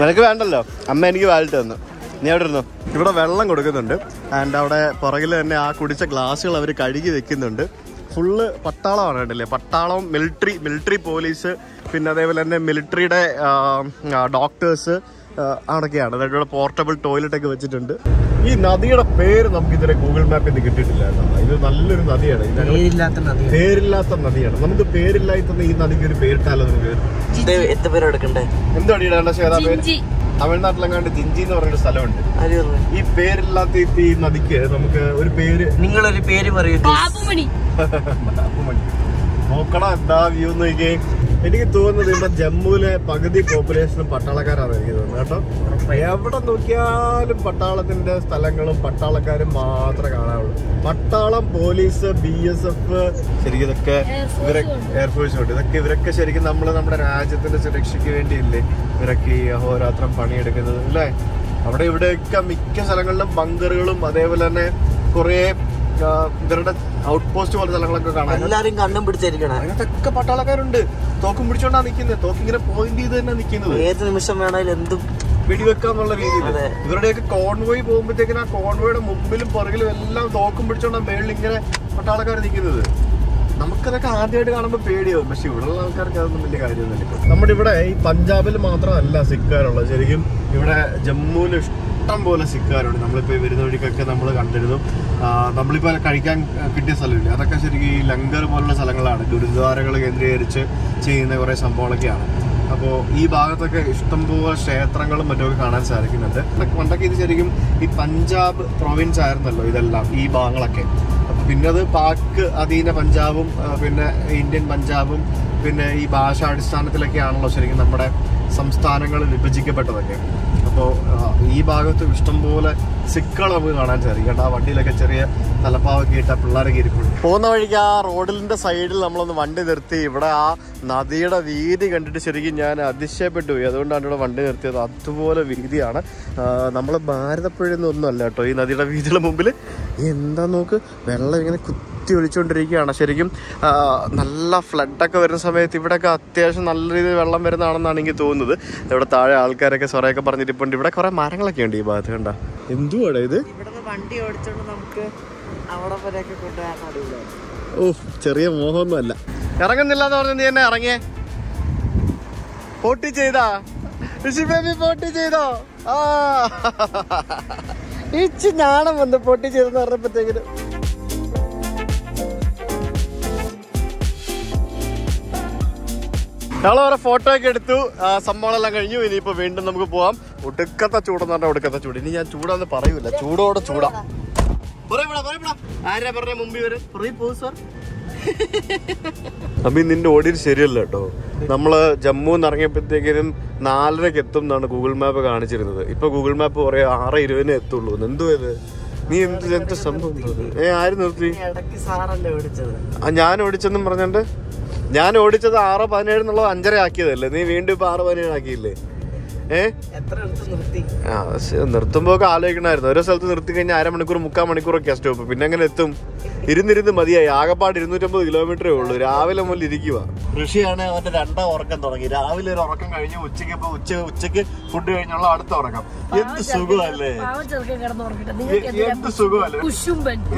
നിനക്ക് വേണ്ടല്ലോ അമ്മ, എനിക്ക് വാലിട്ട് തന്നു, നീ അവിടെ ഇരുന്നു. ഇവിടെ വെള്ളം കൊടുക്കുന്നുണ്ട് ആൻഡ് അവിടെ പുറകിൽ തന്നെ ആ കുടിച്ച ഗ്ലാസ്സുകൾ അവർ കഴുകി വെക്കുന്നുണ്ട്. ഫുള്ള് പട്ടാളമാണ് കേട്ടില്ലേ, പട്ടാളം, മിലിറ്ററി പോലീസ്, പിന്നെ അതേപോലെ തന്നെ മിലിറ്ററിയുടെ ഡോക്ടേഴ്സ് അവിടെയൊക്കെയാണ്. അതായത് ഇവിടെ പോർട്ടബിൾ ടോയ്ലറ്റൊക്കെ വെച്ചിട്ടുണ്ട്. ഈ നദിയുടെ പേര് നമുക്ക് ഇതുവരെ ഗൂഗിൾ മാപ്പിൽ നിന്ന് കിട്ടിയിട്ടില്ല. ഇത് നല്ലൊരു നദിയാണ്, പേരില്ലാത്ത നദിയാണ്. നമുക്ക് പേരില്ലായി തന്നെ ഈ നദിക്ക് ഒരു പേരിട്ടാലോ. നമുക്ക് എന്തടിയിടാണ്ട് തമിഴ്നാട്ടിലെങ്ങാണ്ട് ജിഞ്ചി എന്ന് പറഞ്ഞൊരു സ്ഥലമുണ്ട്. ഈ പേരില്ലാത്ത ഈ നദിക്ക് നമുക്ക് ഒരു പേര്, നിങ്ങളൊരു പേര് പറയട്ടെ. നോക്കണം എന്താ വ്യൂ എന്ന് നോക്കിയേ. എനിക്ക് തോന്നുന്നത് ഇവിടെ ജമ്മുവിലെ പകുതി പോപ്പുലേഷനും പട്ടാളക്കാരാണ് എനിക്ക് തോന്നുന്നത് കേട്ടോ. എവിടെ നോക്കിയാലും പട്ടാളത്തിന്റെ സ്ഥലങ്ങളും പട്ടാളക്കാരും മാത്രമേ കാണാറുള്ളൂ. പട്ടാളം, പോലീസ്, BSF, ശരിക്കും ഇതൊക്കെ ഇവരെ, എയർഫോഴ്സ് ഉണ്ട്, ഇതൊക്കെ ഇവരൊക്കെ ശരിക്കും നമ്മുടെ രാജ്യത്തിന്റെ സുരക്ഷയ്ക്ക് വേണ്ടിയില്ലേ ഇവരൊക്കെ ഈ അഹോരാത്രം പണിയെടുക്കുന്നത് അല്ലേ. അവിടെ ഇവിടെയൊക്കെ മിക്ക സ്ഥലങ്ങളിലും ബങ്കറുകളും അതേപോലെ തന്നെ കുറേ ഇവരുടെ ഔട്ട് പോസ്റ്റ് പോലെ സ്ഥലങ്ങളൊക്കെ കാണാം. എല്ലാരും കണ്ണും പിടിച്ചിരിക്കണം, അങ്ങനത്തൊക്കെ പട്ടാളക്കാരുണ്ട്. തോക്കും പിടിച്ചോണ്ടാ നിക്കുന്നത്, തോക്കിങ്ങനെ പോയിന്റ് ചെയ്ത് തന്നെ നിക്കുന്നത്. ഏത് നിമിഷം വേണമെങ്കിലും എന്തും വെടിവെക്കാന്നുള്ള രീതിയിൽ ഇവരുടെയൊക്കെ കോൺവോയ് പോകുമ്പോഴത്തേക്കും ആ കോൺവോയുടെ മുമ്പിലും പുറകിലും എല്ലാം തോക്കും പിടിച്ചോണ്ടാ മേളിൽ ഇങ്ങനെ പട്ടാളക്കാർ നിക്കുന്നത്. നമുക്കതൊക്കെ ആദ്യമായിട്ട് കാണുമ്പോൾ പേടിയാവും, പക്ഷെ ഇവിടെയുള്ള ആൾക്കാർക്ക് അതൊന്നും വലിയ കാര്യമൊന്നുമില്ല. നമ്മുടെ ഇവിടെ ഈ പഞ്ചാബിൽ മാത്രമല്ല സിഖുകാരുള്ളത്, ശരിക്കും ഇവിടെ ജമ്മുവിൽ ഇഷ്ടം പോലെ സിഖുകാരുണ്ട്. നമ്മളിപ്പോൾ വരുന്ന വഴിക്കൊക്കെ നമ്മൾ കണ്ടിരുന്നു. നമ്മളിപ്പോൾ കഴിക്കാൻ കിട്ടിയ സ്ഥലമില്ല, അതൊക്കെ ശരിക്കും ഈ ലങ്കർ പോലുള്ള സ്ഥലങ്ങളാണ്. ഗുരുദ്വാരകൾ കേന്ദ്രീകരിച്ച് ചെയ്യുന്ന കുറേ സംഭവങ്ങളൊക്കെയാണ്. അപ്പോൾ ഈ ഭാഗത്തൊക്കെ ഇഷ്ടംപോലെ ക്ഷേത്രങ്ങളും മറ്റുമൊക്കെ കാണാൻ സാധിക്കുന്നുണ്ട്. പണ്ടൊക്കെ ഇത് ശരിക്കും ഈ പഞ്ചാബ് പ്രൊവിൻസ് ആയിരുന്നല്ലോ ഇതെല്ലാം, ഈ ഭാഗങ്ങളൊക്കെ. അപ്പം പിന്നെ അത് പാക് അധീന പഞ്ചാബും പിന്നെ ഇന്ത്യൻ പഞ്ചാബും പിന്നെ ഈ ഭാഷാടിസ്ഥാനത്തിലൊക്കെയാണല്ലോ ശരിക്കും നമ്മുടെ സംസ്ഥാനങ്ങൾ വിഭജിക്കപ്പെട്ടതൊക്കെ. അപ്പോൾ ഈ ഭാഗത്ത് ഇഷ്ടംപോലെ സിക്കുകൾ നമുക്ക് കാണാൻ സാധിക്കും. ആ വണ്ടിയിലൊക്കെ ചെറിയ തലപ്പാവൊക്കെ ഇട്ട് പിള്ളേരൊക്കെ ഇരിപ്പുണ്ട്. പോകുന്ന വഴിക്ക് ആ റോഡിൻ്റെ സൈഡിൽ നമ്മളൊന്ന് വണ്ടി നിർത്തി. ഇവിടെ ആ നദിയുടെ വീതി കണ്ടിട്ട് ശരിക്കും ഞാൻ അതിശയപ്പെട്ടു പോയി, അതുകൊണ്ടാണ് ഇവിടെ വണ്ടി നിർത്തിയത്. അതുപോലെ വീതിയാണ്, നമ്മൾ ഭാരതപ്പുഴയൊന്നും ഒന്നുമല്ല കേട്ടോ ഈ നദിയുടെ വീതിയുടെ മുമ്പിൽ. എന്താ നോക്ക്, വെള്ളം ഇങ്ങനെ കുത്തി ഒലിച്ചുകൊണ്ടിരിക്കുകയാണ്. ശരിക്കും നല്ല ഫ്ലഡൊക്കെ വരുന്ന സമയത്ത് ഇവിടെയൊക്കെ അത്യാവശ്യം നല്ല രീതിയിൽ വെള്ളം വരുന്നതാണെന്നാണ് എനിക്ക് തോന്നുന്നത്. ഇവിടെ താഴെ ആൾക്കാരൊക്കെ സ്വറയൊക്കെ പറഞ്ഞിരിപ്പുണ്ട്. ഇവിടെ കുറേ മരങ്ങളൊക്കെ ഉണ്ട് ഈ ഭാഗത്ത്, കണ്ട. എന്തുവാടാ ഇത്, വണ്ടി ഓടിച്ചോണ്ട് നമുക്ക് അവിടെ വരെയൊക്കെ കൊണ്ടുപോകാൻ. ഓ ചെറിയ മോഹമൊന്നും അല്ല. ഇറങ്ങുന്നില്ല എന്ന് പറഞ്ഞ നീ തന്നെ ഇറങ്ങിയേ. പോട്ടി ചെയ്താ ഋഷി ബേബി, പോട്ടി ചെയ്തോ? ആ ഇച്ചി നാണം വന്ന് പൊട്ടി ചെയ്തെന്ന് പറഞ്ഞപ്പോഴത്തേക്കിന്. ഞങ്ങൾ അവരെ ഫോട്ടോ ഒക്കെ എടുത്തു, സംഭവങ്ങളെല്ലാം കഴിഞ്ഞു. ഇനിയിപ്പോൾ വീണ്ടും നമുക്ക് പോവാം. ഒടുക്കത്തെ ചൂടെന്ന് പറഞ്ഞാൽ ഒടുക്കത്തെ ചൂട്. ഇനി ഞാൻ ചൂടാന്ന് പറയൂല, ചൂടോടെ ചൂടാ. ആരാ പറഞ്ഞ മുമ്പിൽ വരും പോകും സാർ. അപ്പൊ നിന്റെ ഓടിയൊരു ശരിയല്ല കേട്ടോ. നമ്മള് ജമ്മുന്ന് ഇറങ്ങിയപ്പോഴത്തേക്കും 4:30 എത്തും എന്നാണ് ഗൂഗിൾ മാപ്പ് കാണിച്ചിരുന്നത്. ഇപ്പൊ ഗൂഗിൾ മാപ്പ് പറയാ 6:20 എത്തുള്ളൂ. എന്തുവായത്, നീ എന്ത് സംഭവം? ആര് നിർത്തി? ഞാൻ ഓടിച്ചെന്നും പറഞ്ഞോണ്ട്. ഞാൻ ഓടിച്ചത് 6:17 എന്നുള്ളത് 5:30 ആക്കിയതല്ലേ, നീ വീണ്ടും ഇപ്പൊ 6:17 ആക്കിയില്ലേ. നിർത്തുമ്പോ ഒക്കെ ആലോചിക്കണമായിരുന്നു. ഓരോ സ്ഥലത്ത് നിർത്തി കഴിഞ്ഞാൽ 1/2 മണിക്കൂർ 3/4 മണിക്കൂറൊക്കെ സ്റ്റോപ്പ്, പിന്നെ അങ്ങനെ എത്തും. ഇരുന്നിരുന്ന് മതിയായി, ആകെപ്പാട് 250 കിലോമീറ്ററേ ഉള്ളൂ. രാവിലെ മുതൽ ഇരിക്കുക. ഋഷിയാണ് അവന്റെ 2ാം ഉറക്കം തുടങ്ങി. രാവിലെ ഒരു ഉറക്കം കഴിഞ്ഞ് ഉച്ചയ്ക്ക് ഫുഡ് കഴിഞ്ഞുള്ള അടുത്ത ഉറക്കം. എന്ത് സുഖമല്ലേ,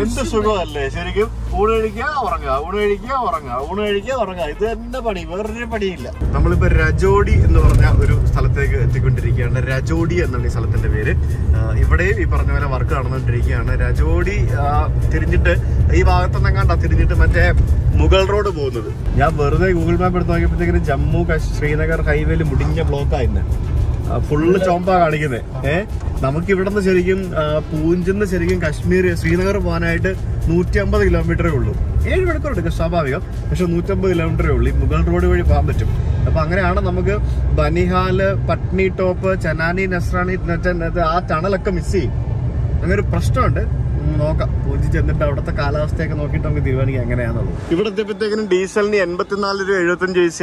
എന്ത് സുഖമല്ലേ ശരിക്കും. Mughal Road. I Google Map Jammu Srinagar Highway full chompa. We have Poonch and Kashmir, Srinagar, 150 km. It's 150 km. Mughal Road is What truck driver is in the front of the top of the car. The face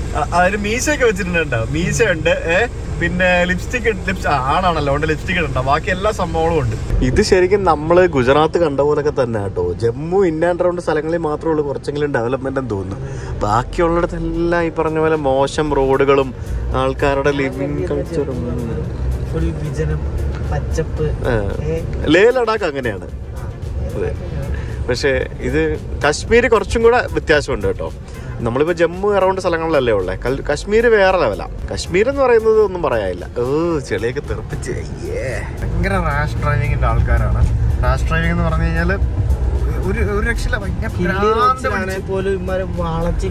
lipstick. Full vision, patchup.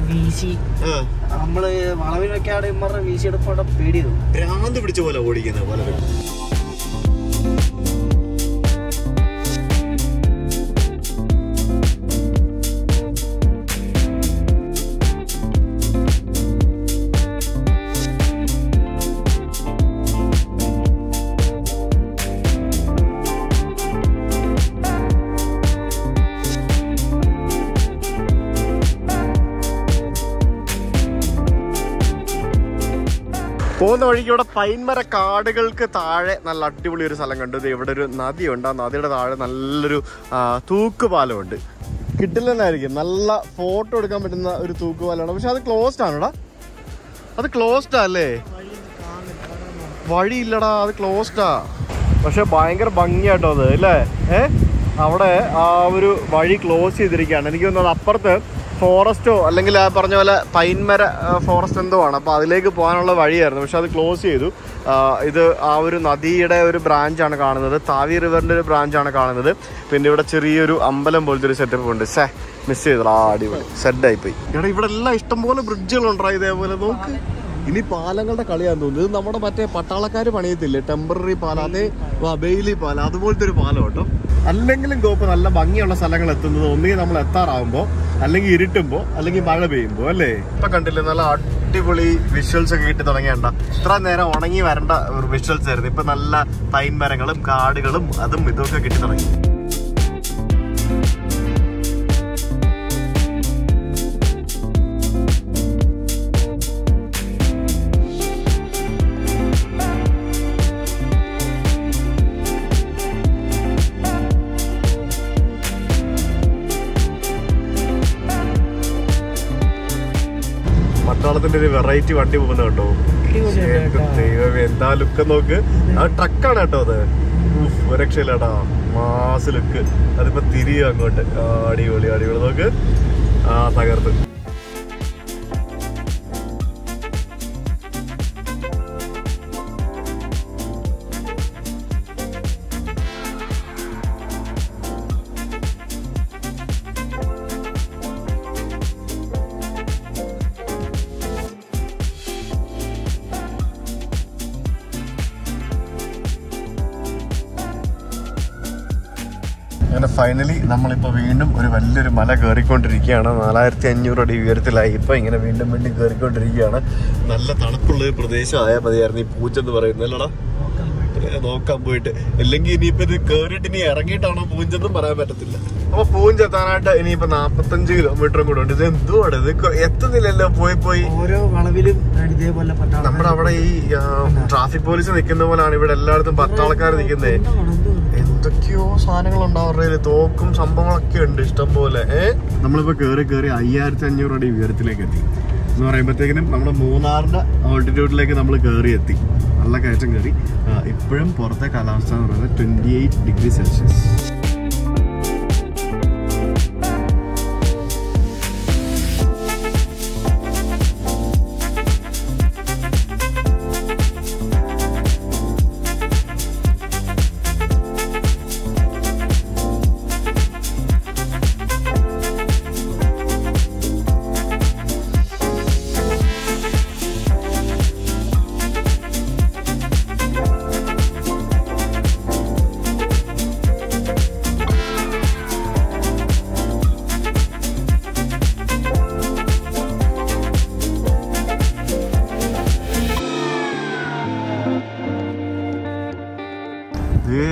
Kashmir is Pine Mara cardigal cathar and a latibular salagander, they were Nadi and Nadir and a little Tukuvalod. Kittel and Arigan, Nalla fort to come in the Tukuvalod, which are the closed under the closed alley. Body lada the closed. Russia buying a bungya to the lay, eh? Our body closed is the again and even the upper. Forest to Langla Parnola, Pine Mara Forest and the one, a Padilake Panola Vadir, which are close either our Nadi branch and a car, the Tavi River branch and a car, when they were a Chiriru, Umble and Bolter set up on the Sa, Mrs. Radi, said Dipe. Get a Listamona bridge on dry there. In the Palanga Kalyandu, the Namata Patalakari, the temporary Palade, Bailey Pala, the Bolter Palo. Unlangling go for Alla Bangi on a Salangatun, only Namatarambo. Irritable, a little malabeimbo, lay. Pacantilana, Tivoli, visuals again to the Naganda. Stranera, one of you veranda visuals there, Ripanala, Pine Marangalum, Cardigalum, other Midoka Kitana. Variety one day, one or two. Look at the truck on at other. We're actually at a mass look good. That's the theory I got. Are you finally, we are going to go to the Malagari country. We are going to go to the Malagari country. We നല്ല തണുപ്പുള്ള ഒരു പ്രദേശമായ മതിയായിരുന്നു ഈ പൂഞ്ച് എന്ന് പറയുന്നതല്ലടാ. നോക്കാൻ പോയിട്ട് അല്ലെങ്കിൽ ഇനിയിപ്പോ ഇത് കേറിട്ട് ഇനി ഇറങ്ങിയിട്ടാണോ പൂഞ്ചെന്നും പറയാൻ പറ്റത്തില്ല. അപ്പൊ പൂഞ്ച് എത്താനായിട്ട് ഇനിയിപ്പോ 45 കിലോമീറ്ററും കൂടെ ഉണ്ട്. ഇത് എന്തുവാണ് ഇത് എത്തുന്നില്ലല്ലോ പോയി പോയി ഓരോ വളവിലും ഇതേപോലെ നമ്മുടെ അവിടെ ഈ ട്രാഫിക് പോലീസ് നിൽക്കുന്ന പോലാണ് ഇവിടെ എല്ലായിടത്തും 10 ആൾക്കാർ നിൽക്കുന്നേ. എന്തൊക്കെയോ സാധനങ്ങളുണ്ട് അവരുടെ തോക്കും സംഭവങ്ങളൊക്കെ ഉണ്ട് ഇഷ്ടം പോലെ. നമ്മളിപ്പോ കേറി കയറി 5500 അടി ഉയരത്തിലേക്ക് എത്തി എന്ന് പറയുമ്പോഴത്തേക്കിനും നമ്മുടെ മൂന്നാറിന്റെ ഓൾട്ടിറ്റ്യൂഡിലേക്ക് നമ്മൾ കയറി എത്തി. നല്ല കയറ്റം കയറി. ഇപ്പോഴും പുറത്തെ കാലാവസ്ഥ എന്ന് പറയുന്നത് 28 ഡിഗ്രി സെൽഷ്യസ്.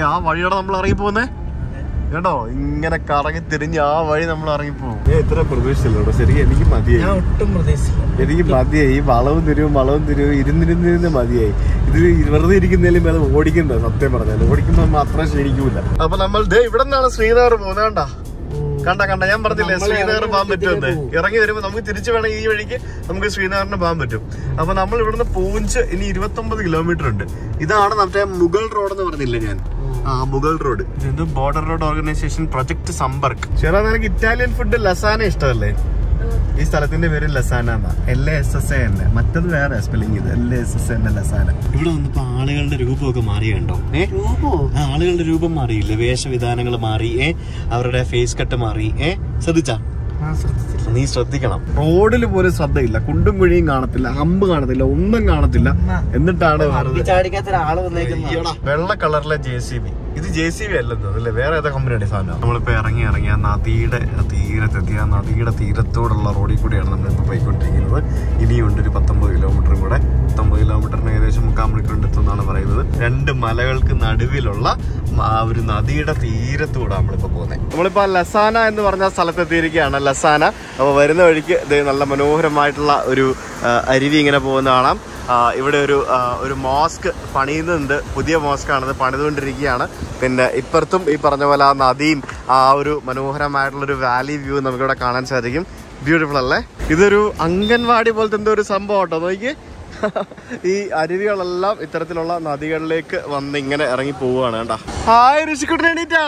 ആ വഴിയോടെ നമ്മൾ ഇറങ്ങിപ്പോന്നെ കേട്ടോ, ഇങ്ങനെ കറങ്ങി തിരിഞ്ഞ് ആ വഴി നമ്മൾ ഇറങ്ങിപ്പോകും. ഇത്ര പ്രതീക്ഷയില്ല ശരിക്കും. എനിക്ക് മതിയായി, എനിക്ക് മതിയായി. വളവും തിരിവും ഇരുന്നിരുന്നിരുന്ന് മതിയായി. ഇത് വെറുതെ ഇരിക്കുന്നതിലും അത് ഓടിക്കുന്നത്. സത്യം പറഞ്ഞാൽ ഓടിക്കുമ്പോൾ മാത്രമേ ശരിക്കൂല. അപ്പൊ നമ്മൾ ഇവിടെ നിന്നാണ് ശ്രീനഗർ പോകുന്നതാണ്ടാ. കണ്ട ഞാൻ പറഞ്ഞില്ലേ ശ്രീനഗർ പോകാൻ പറ്റുമെന്ന്. ഇറങ്ങി വരുമ്പോൾ നമുക്ക് തിരിച്ചു വേണമെങ്കിൽ ഈ വഴിക്ക് നമുക്ക് ശ്രീനഗറിന് പോകാൻ പറ്റും. അപ്പൊ നമ്മൾ ഇവിടുന്ന് പൂഞ്ച് ഇനി 29 കിലോമീറ്റർ ഉണ്ട്. ഇതാണ് നമ്മുടെ മുഗൾ റോഡ് എന്ന് പറഞ്ഞില്ലേ ഞാൻ, ആ മുഗൾ റോഡ്. ഇത് border road organisation project Sampark. ചേട്ടാ നിനക്ക് ഇറ്റാലിയൻ ഫുഡ് ലസാന ഇഷ്ടമല്ലേ? ഈ സ്ഥലത്തിന്റെ പേര് ലസാന എന്നാ, LASSAN. മറ്റത് വേറെ സ്പെല്ലിംഗ്, ഇത് LASSAN ലസാന. ഇവിടെ വന്നപ്പോ ആളുകളുടെ രൂപമൊക്കെ മാറിയുണ്ടോ? ആളുകളുടെ രൂപം മാറിയില്ല, വേഷവിധാനങ്ങൾ മാറി, അവരുടെ ഫേസ് കട്ട് മാറി. ശ്രദ്ധിച്ചാ? നീ ശ്രദ്ധിക്കണം. റോഡിൽ പോലും ശ്രദ്ധയില്ല, കുണ്ടും കുഴിയും കാണത്തില്ല, ഹമ്പ് കാണത്തില്ല, ഒന്നും കാണത്തില്ല. എന്നിട്ടാണ് വെള്ള കളറിലെ JCB. ഇത് JCB അല്ലെന്നല്ലേ, വേറെ ഏതാ കമ്പനിയുടെ സാധനം. നമ്മളിപ്പോ ഇറങ്ങി നദിയുടെ തീരത്തെത്തിയ നദിയുടെ തീരത്തോടുള്ള റോഡിൽ കൂടിയാണ് നമ്മളിപ്പോ പോയിക്കൊണ്ടിരിക്കുന്നത്. ഇനിയുണ്ട് ഒരു 19 കിലോമീറ്ററും കൂടെ. 19 കിലോമീറ്ററിന് ഏകദേശം 3/4 മണിക്കൂറിന്റെ അടുത്തെന്നാണ് പറയുന്നത്. 2 മലകൾക്ക് നടുവിലുള്ള ഒരു നദിയുടെ തീരത്തൂടെ നമ്മളിപ്പോ പോകുന്നത്. നമ്മളിപ്പോ ലസാന എന്ന് പറഞ്ഞ സ്ഥലത്തെത്തിയിരിക്കുകയാണ്, ലസാന. അപ്പോൾ വരുന്ന വഴിക്ക് നല്ല മനോഹരമായിട്ടുള്ള ഒരു അരുവി ഇങ്ങനെ പോകുന്ന കാണാം. ഇവിടെ ഒരു മോസ്ക് പണിയുന്നുണ്ട്, പുതിയ മോസ്കാണത് പണിതുകൊണ്ടിരിക്കുകയാണ്. പിന്നെ ഇപ്പുറത്തും ഈ പറഞ്ഞ പോലെ ആ നദിയും ആ ഒരു മനോഹരമായിട്ടുള്ളൊരു വാലി വ്യൂ നമുക്കിവിടെ കാണാൻ സാധിക്കും. ബ്യൂട്ടിഫുൾ അല്ലേ? ഇതൊരു അംഗൻവാടി പോലത്തെ എന്തോ ഒരു സംഭവം കേട്ടോ. നോക്കി, ഈ അരുവികളെല്ലാം ഇത്തരത്തിലുള്ള നദികളിലേക്ക് വന്ന് ഇങ്ങനെ ഇറങ്ങി പോവുകയാണ് കേട്ടോ. ഹായ് ഋഷിക്കുട്ടൻ, എണീറ്റാ?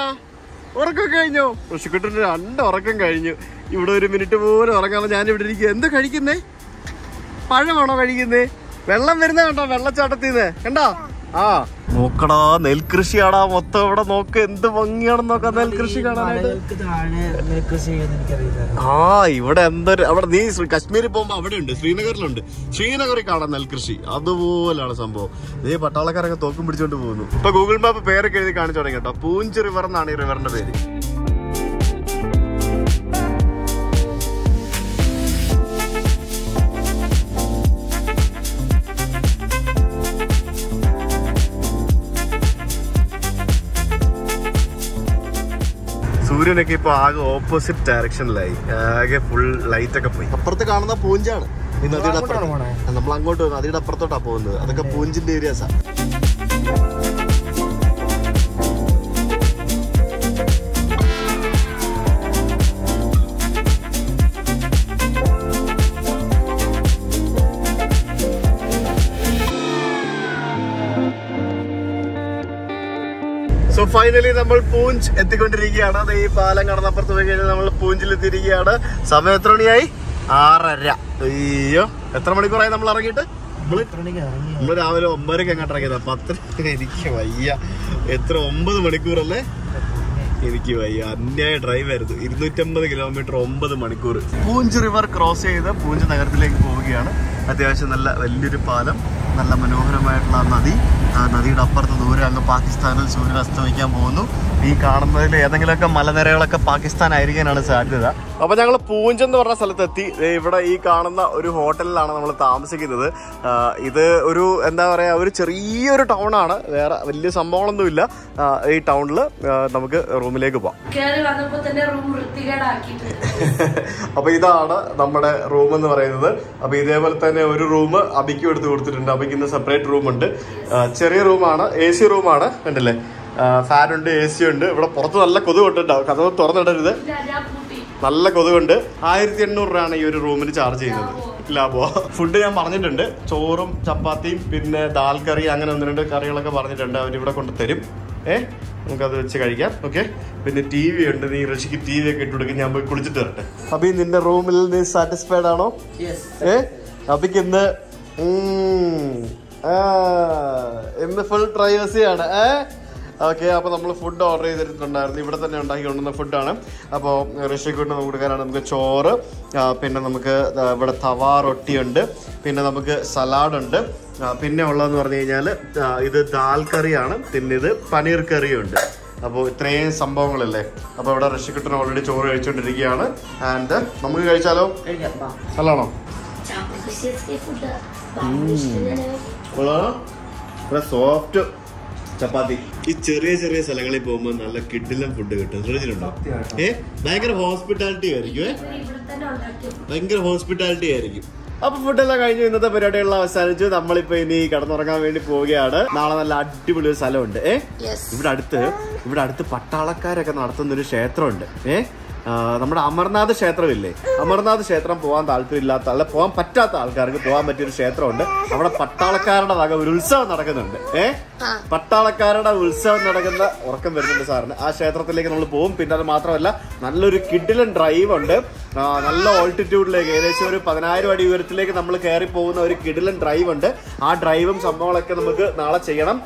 ഉറക്കം കഴിഞ്ഞോ? ഋഷിക്കുട്ടൻ്റെ 2 ഉറക്കം കഴിഞ്ഞു. ഇവിടെ 1 മിനിറ്റ് പോലും ഉറങ്ങാതെ ഞാനിവിടെ ഇരിക്കുക. എന്താ കഴിക്കുന്നേ? പഴമാണോ കഴിക്കുന്നേ? വെള്ളം വരുന്ന കണ്ടോ വെള്ളച്ചാട്ടത്തിന്ന് കണ്ടോ? ആ നോക്കടാ, നെൽകൃഷിയാടാ മൊത്തം ഇവിടെ. നോക്ക് എന്ത് ഭംഗിയാണെന്ന് നോക്കാം നെൽകൃഷി കാണാനായിട്ട്. ആ ഇവിടെ എന്തൊരു അവിടെ നീ കശ്മീരിൽ പോകുമ്പോ അവിടെ ഉണ്ട്, ശ്രീനഗറിലുണ്ട്. ശ്രീനഗറിൽ കാണാം നെൽകൃഷി, അതുപോലെയാണ് സംഭവം. നീ പട്ടാളക്കാരൊക്കെ തോക്കും പിടിച്ചോണ്ട് പോകുന്നു. ഇപ്പൊ ഗൂഗിൾ മാപ്പ് പേരൊക്കെ എഴുതി കാണിച്ചു തുടങ്ങി കേട്ടോ. പൂഞ്ച് റിവർ എന്നാണ് ഈ റിവറിന്റെ പേര്. സൂര്യനൊക്കെ ഇപ്പൊ ആകെ ഓപ്പോസിറ്റ് ഡയറക്ഷനിലായി, ആകെ ഫുൾ ലൈറ്റ് ഒക്കെ പോയി. അപ്പുറത്ത് കാണുന്ന പൂഞ്ചാണ് ഈ നദിയുടെ അപ്പുറത്ത്. നമ്മൾ അങ്ങോട്ട് നദിയുടെ അപ്പുറത്തോട്ടാ പോകുന്നത്. അതൊക്കെ പൂഞ്ചിന്റെ ഏരിയാസാ. ഫൈനലി നമ്മൾ പൂഞ്ച് എത്തിക്കൊണ്ടിരിക്കുകയാണ്. അത് ഈ പാലം കടന്നപ്പുറത്ത് പോയി കഴിഞ്ഞാൽ നമ്മൾ പൂഞ്ചിലെത്തിയിരിക്കുകയാണ്. സമയം എത്ര മണിയായി? 6:30. അയ്യോ, എത്ര മണിക്കൂറായി നമ്മൾ ഇറങ്ങിയിട്ട്? നമ്മൾ രാവിലെ 9:00 എങ്ങോട്ട് ഇറങ്ങിയതാ? 10:00. എനിക്ക് വയ്യ. എത്ര 9 മണിക്കൂറല്ലേ? എനിക്ക് വയ്യ, അന്യായ ഡ്രൈവായിരുന്നു. 250 കിലോമീറ്റർ 9 മണിക്കൂർ. പൂഞ്ച് റിവർ ക്രോസ് ചെയ്ത് പൂഞ്ച് നഗരത്തിലേക്ക് പോവുകയാണ്. അത്യാവശ്യം നല്ല വലിയൊരു പാലം, നല്ല മനോഹരമായിട്ടുള്ള നദി. നദിയുടെ അപ്പുറത്ത് ദൂരെ അങ്ങ് പാകിസ്ഥാനിൽ സൂര്യൻ അസ്തമിക്കാൻ പോകുന്നു. ഈ കാണുന്നതിൽ ഏതെങ്കിലുമൊക്കെ മലനിരകളൊക്കെ പാകിസ്ഥാൻ ആയിരിക്കാനാണ് സാധ്യത. അപ്പോൾ ഞങ്ങൾ പൂഞ്ച് എന്ന് പറഞ്ഞ സ്ഥലത്തെത്തി. ഇവിടെ ഈ കാണുന്ന ഒരു ഹോട്ടലിലാണ് നമ്മൾ താമസിക്കുന്നത്. ഇത് ഒരു എന്താ പറയുക, ഒരു ചെറിയൊരു ടൗൺ ആണ്, വേറെ വലിയ സംഭവങ്ങളൊന്നുമില്ല. ഈ ടൗണിൽ നമുക്ക് റൂമിലേക്ക് പോവാം. അപ്പോൾ ഇതാണ് നമ്മുടെ റൂം എന്ന് പറയുന്നത്. അപ്പോൾ ഇതേപോലെ തന്നെ ഒരു റൂം അബിക്ക് എടുത്ത് കൊടുത്തിട്ടുണ്ട്. അബിക്ക് ഇന്ന് സെപ്പറേറ്റ് റൂമുണ്ട്. ചെറിയ റൂമാണ്, എ സി റൂമാണ്. കണ്ടില്ലേ, ഫാനുണ്ട്, എ സി ഉണ്ട്. ഇവിടെ പുറത്ത് നല്ല കൊതുക് കൊണ്ടുണ്ടാവും, കഥ തുറന്നിടരുത്, നല്ല കൊതുകുണ്ട്. 1800 രൂപയാണ് ഈ ഒരു റൂമിന് ചാർജ് ചെയ്യുന്നത്. ലാഭോ. ഫുഡ് ഞാൻ പറഞ്ഞിട്ടുണ്ട്, ചോറും ചപ്പാത്തിയും പിന്നെ ദാൽ കറി, അങ്ങനെ ഒന്ന് രണ്ട് കറികളൊക്കെ പറഞ്ഞിട്ടുണ്ട്. അവരിവിടെ കൊണ്ട് തരും. നമുക്കത് വെച്ച് കഴിക്കാം. ഓക്കെ, പിന്നെ ടി വി ഉണ്ട്. നീ ഋഷിക്ക് ടി വി ഒക്കെ ഇട്ട് കൊടുക്കും. ഞാൻ പോയി കുളിച്ചിട്ട് വരട്ടെ. അപ്പൊ നിന്റെ റൂമിൽ നീ സാറ്റിസ്ഫൈഡ് ആണോ? അപ്പൊ ഇന്ന് ഇന്ന് ഫുൾ പ്രൈവസി ആണ്. ഓക്കെ, അപ്പോൾ നമ്മൾ ഫുഡ് ഓർഡർ ചെയ്തിട്ടുണ്ടായിരുന്നു. ഇവിടെ തന്നെ ഉണ്ടാക്കി കൊണ്ടുവന്ന ഫുഡാണ്. അപ്പോൾ ഋഷിക്കൊണ്ട് നമുക്ക് കൊടുക്കാനാണ് നമുക്ക് ചോറ്, പിന്നെ നമുക്ക് ഇവിടെ തവാ റൊട്ടിയുണ്ട്, പിന്നെ നമുക്ക് സലാഡുണ്ട്, പിന്നെ ഉള്ളതെന്ന് പറഞ്ഞു കഴിഞ്ഞാൽ ഇത് ദാൽ കറിയാണ്, പിന്നെ ഇത് പനീർ കറിയുണ്ട്. അപ്പോൾ ഇത്രയും സംഭവങ്ങളല്ലേ. അപ്പോൾ ഇവിടെ ഋഷിക്കുട്ടൻ ഓൾറെഡി ചോറ് കഴിച്ചുകൊണ്ടിരിക്കുകയാണ്. ആൻഡ് നമുക്ക് കഴിച്ചാലോ? അല്ലാണോ? സോഫ്റ്റ് ചപ്പാത്തി. ഈ ചെറിയ ചെറിയ സ്ഥലങ്ങളിൽ പോകുമ്പോൾ നല്ല കിഡിലും ഫുഡ് കിട്ടും. ശ്രദ്ധിച്ചിട്ടുണ്ടോ? ഭയങ്കര ഹോസ്പിറ്റാലിറ്റി ആയിരിക്കും. ഭയങ്കര ഹോസ്പിറ്റാലിറ്റി ആയിരിക്കും. അപ്പൊ ഫുഡെല്ലാം കഴിഞ്ഞു. ഇന്നത്തെ പരിപാടികളിൽ അവസാനിച്ചു. നമ്മളിപ്പോ ഇനി കിടന്നുറങ്ങാൻ വേണ്ടി പോവുകയാണ്. നാളെ നല്ല അടിപൊളി ഒരു സ്ഥലമുണ്ട്. ഇവിടെ അടുത്ത് പട്ടാളക്കാരൊക്കെ നടത്തുന്നൊരു ക്ഷേത്രമുണ്ട്. നമ്മുടെ അമർനാഥ് ക്ഷേത്രമില്ലേ, അമർനാഥ് ക്ഷേത്രം പോകാൻ താല്പര്യമില്ലാത്ത, അല്ല പോകാൻ പറ്റാത്ത ആൾക്കാർക്ക് പോകാൻ പറ്റിയൊരു ക്ഷേത്രമുണ്ട്. അവിടെ പട്ടാളക്കാരുടെ വക ഒരു ഉത്സവം നടക്കുന്നുണ്ട്. പട്ടാളക്കാരുടെ ഉത്സവം നടക്കുന്ന ഉറക്കം വരുന്നുണ്ട് സാറിന്. ആ ക്ഷേത്രത്തിലേക്ക് നമ്മൾ പോകും. പിന്നെ അത് മാത്രമല്ല, നല്ലൊരു കിഡിലൻ ഡ്രൈവ് ഉണ്ട്. നല്ല ഓൾട്ടിറ്റ്യൂഡിലേക്ക്, ഏകദേശം ഒരു 10,000 അടി ഉയരത്തിലേക്ക് നമ്മൾ കയറി പോകുന്ന ഒരു കിഡിലൻ ഡ്രൈവ് ഉണ്ട്. ആ ഡ്രൈവും സംഭവങ്ങളൊക്കെ നമുക്ക് നാളെ ചെയ്യണം.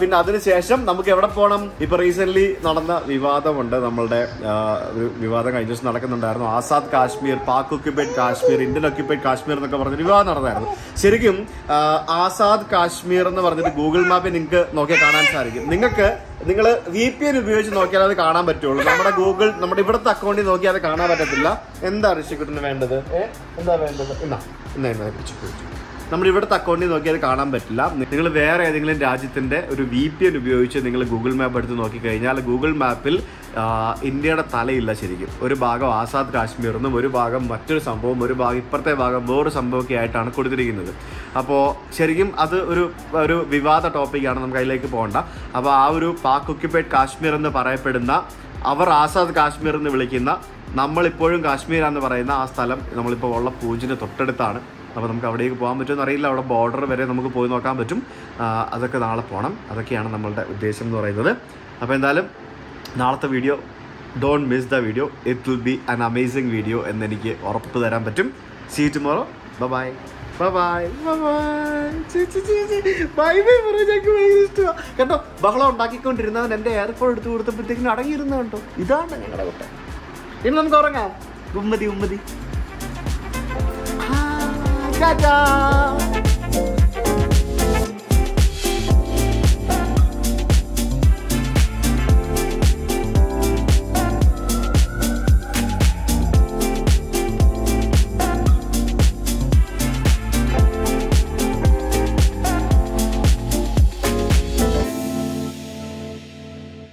പിന്നെ അതിനുശേഷം നമുക്ക് എവിടെ പോകണം? ഇപ്പൊ റീസെന്റ്ലി നടന്ന വിവാദമുണ്ട്, നമ്മളുടെ വിവാദം കഴിഞ്ഞ ദിവസം നടക്കുന്നുണ്ടായിരുന്നു. Azad Kashmir, Pak occupied Kashmir, Indian occupied Kashmir എന്നൊക്കെ പറഞ്ഞൊരു വിവാദം നടന്നായിരുന്നു. ശരിക്കും ആസാദ് കാശ്മീർ എന്ന് പറഞ്ഞിട്ട് ഗൂഗിൾ മാപ്പിൽ നിങ്ങൾക്ക് നോക്കിയാൽ കാണാൻ സാധിക്കും. നിങ്ങൾ VPN ഉപയോഗിച്ച് നോക്കിയാൽ അത് കാണാൻ പറ്റുള്ളൂ. നമ്മുടെ ഗൂഗിൾ, നമ്മുടെ ഇവിടുത്തെ അക്കൗണ്ടിൽ നോക്കിയാൽ അത് കാണാൻ പറ്റത്തില്ല. എന്താ ഋഷിക്കുട്ടിന് വേണ്ടത്? നമ്മുടെ ഇവിടുത്തെ അക്കൗണ്ടിൽ നോക്കിയാൽ അത് കാണാൻ പറ്റില്ല. നിങ്ങൾ വേറെ ഏതെങ്കിലും രാജ്യത്തിൻ്റെ ഒരു VPN ഉപയോഗിച്ച് നിങ്ങൾ ഗൂഗിൾ മാപ്പ് എടുത്ത് നോക്കിക്കഴിഞ്ഞാൽ ഗൂഗിൾ മാപ്പിൽ ഇന്ത്യയുടെ തലയില്ല. ശരിക്കും ഒരു ഭാഗം ആസാദ് കാശ്മീർ എന്നും, ഒരു ഭാഗം മറ്റൊരു സംഭവം, ഒരു ഭാഗം ഇപ്പുറത്തെ ഭാഗം വേറൊരു സംഭവമൊക്കെ ആയിട്ടാണ് കൊടുത്തിരിക്കുന്നത്. അപ്പോൾ ശരിക്കും അത് ഒരു വിവാദ ടോപ്പിക്കാണ്. നമുക്ക് അതിലേക്ക് പോകണ്ട. അപ്പോൾ ആ ഒരു പാക് ഒക്യുപ്പൈഡ് കാശ്മീർ എന്ന് പറയപ്പെടുന്ന, അവർ ആസാദ് കാശ്മീർ എന്ന് വിളിക്കുന്ന, നമ്മളിപ്പോഴും കാശ്മീരാന്ന് പറയുന്ന ആ സ്ഥലം നമ്മളിപ്പോൾ ഉള്ള പൂഞ്ചിൻ്റെ തൊട്ടടുത്താണ്. അപ്പോൾ നമുക്ക് അവിടേക്ക് പോകാൻ പറ്റുമെന്ന് അറിയില്ല. അവിടെ ബോർഡർ വരെ നമുക്ക് പോയി നോക്കാൻ പറ്റും. അതൊക്കെ നാളെ പോകണം. അതൊക്കെയാണ് നമ്മളുടെ ഉദ്ദേശം എന്ന് പറയുന്നത്. അപ്പോൾ എന്തായാലും നാളത്തെ video don't miss the video. It will be an amazing video എന്നെനിക്ക് ഉറപ്പ് തരാൻ പറ്റും. See you tomorrow. Bye bye bye bye bye bye പറ. ഞങ്ങൾക്ക് ഭയങ്കര ഇഷ്ടമാണ് കേട്ടോ. ബഹളം ഉണ്ടാക്കിക്കൊണ്ടിരുന്നവൻ എൻ്റെ എയർപോർട്ട് എടുത്ത് കൊടുത്തപ്പോഴത്തേക്കും അടങ്ങിയിരുന്ന കേട്ടോ. ഇതാണ് ഞങ്ങളുടെ കുട്ട. ഇനി നമുക്ക് ഉറങ്ങാം. ഉമ്മതി ഉമ്മതി.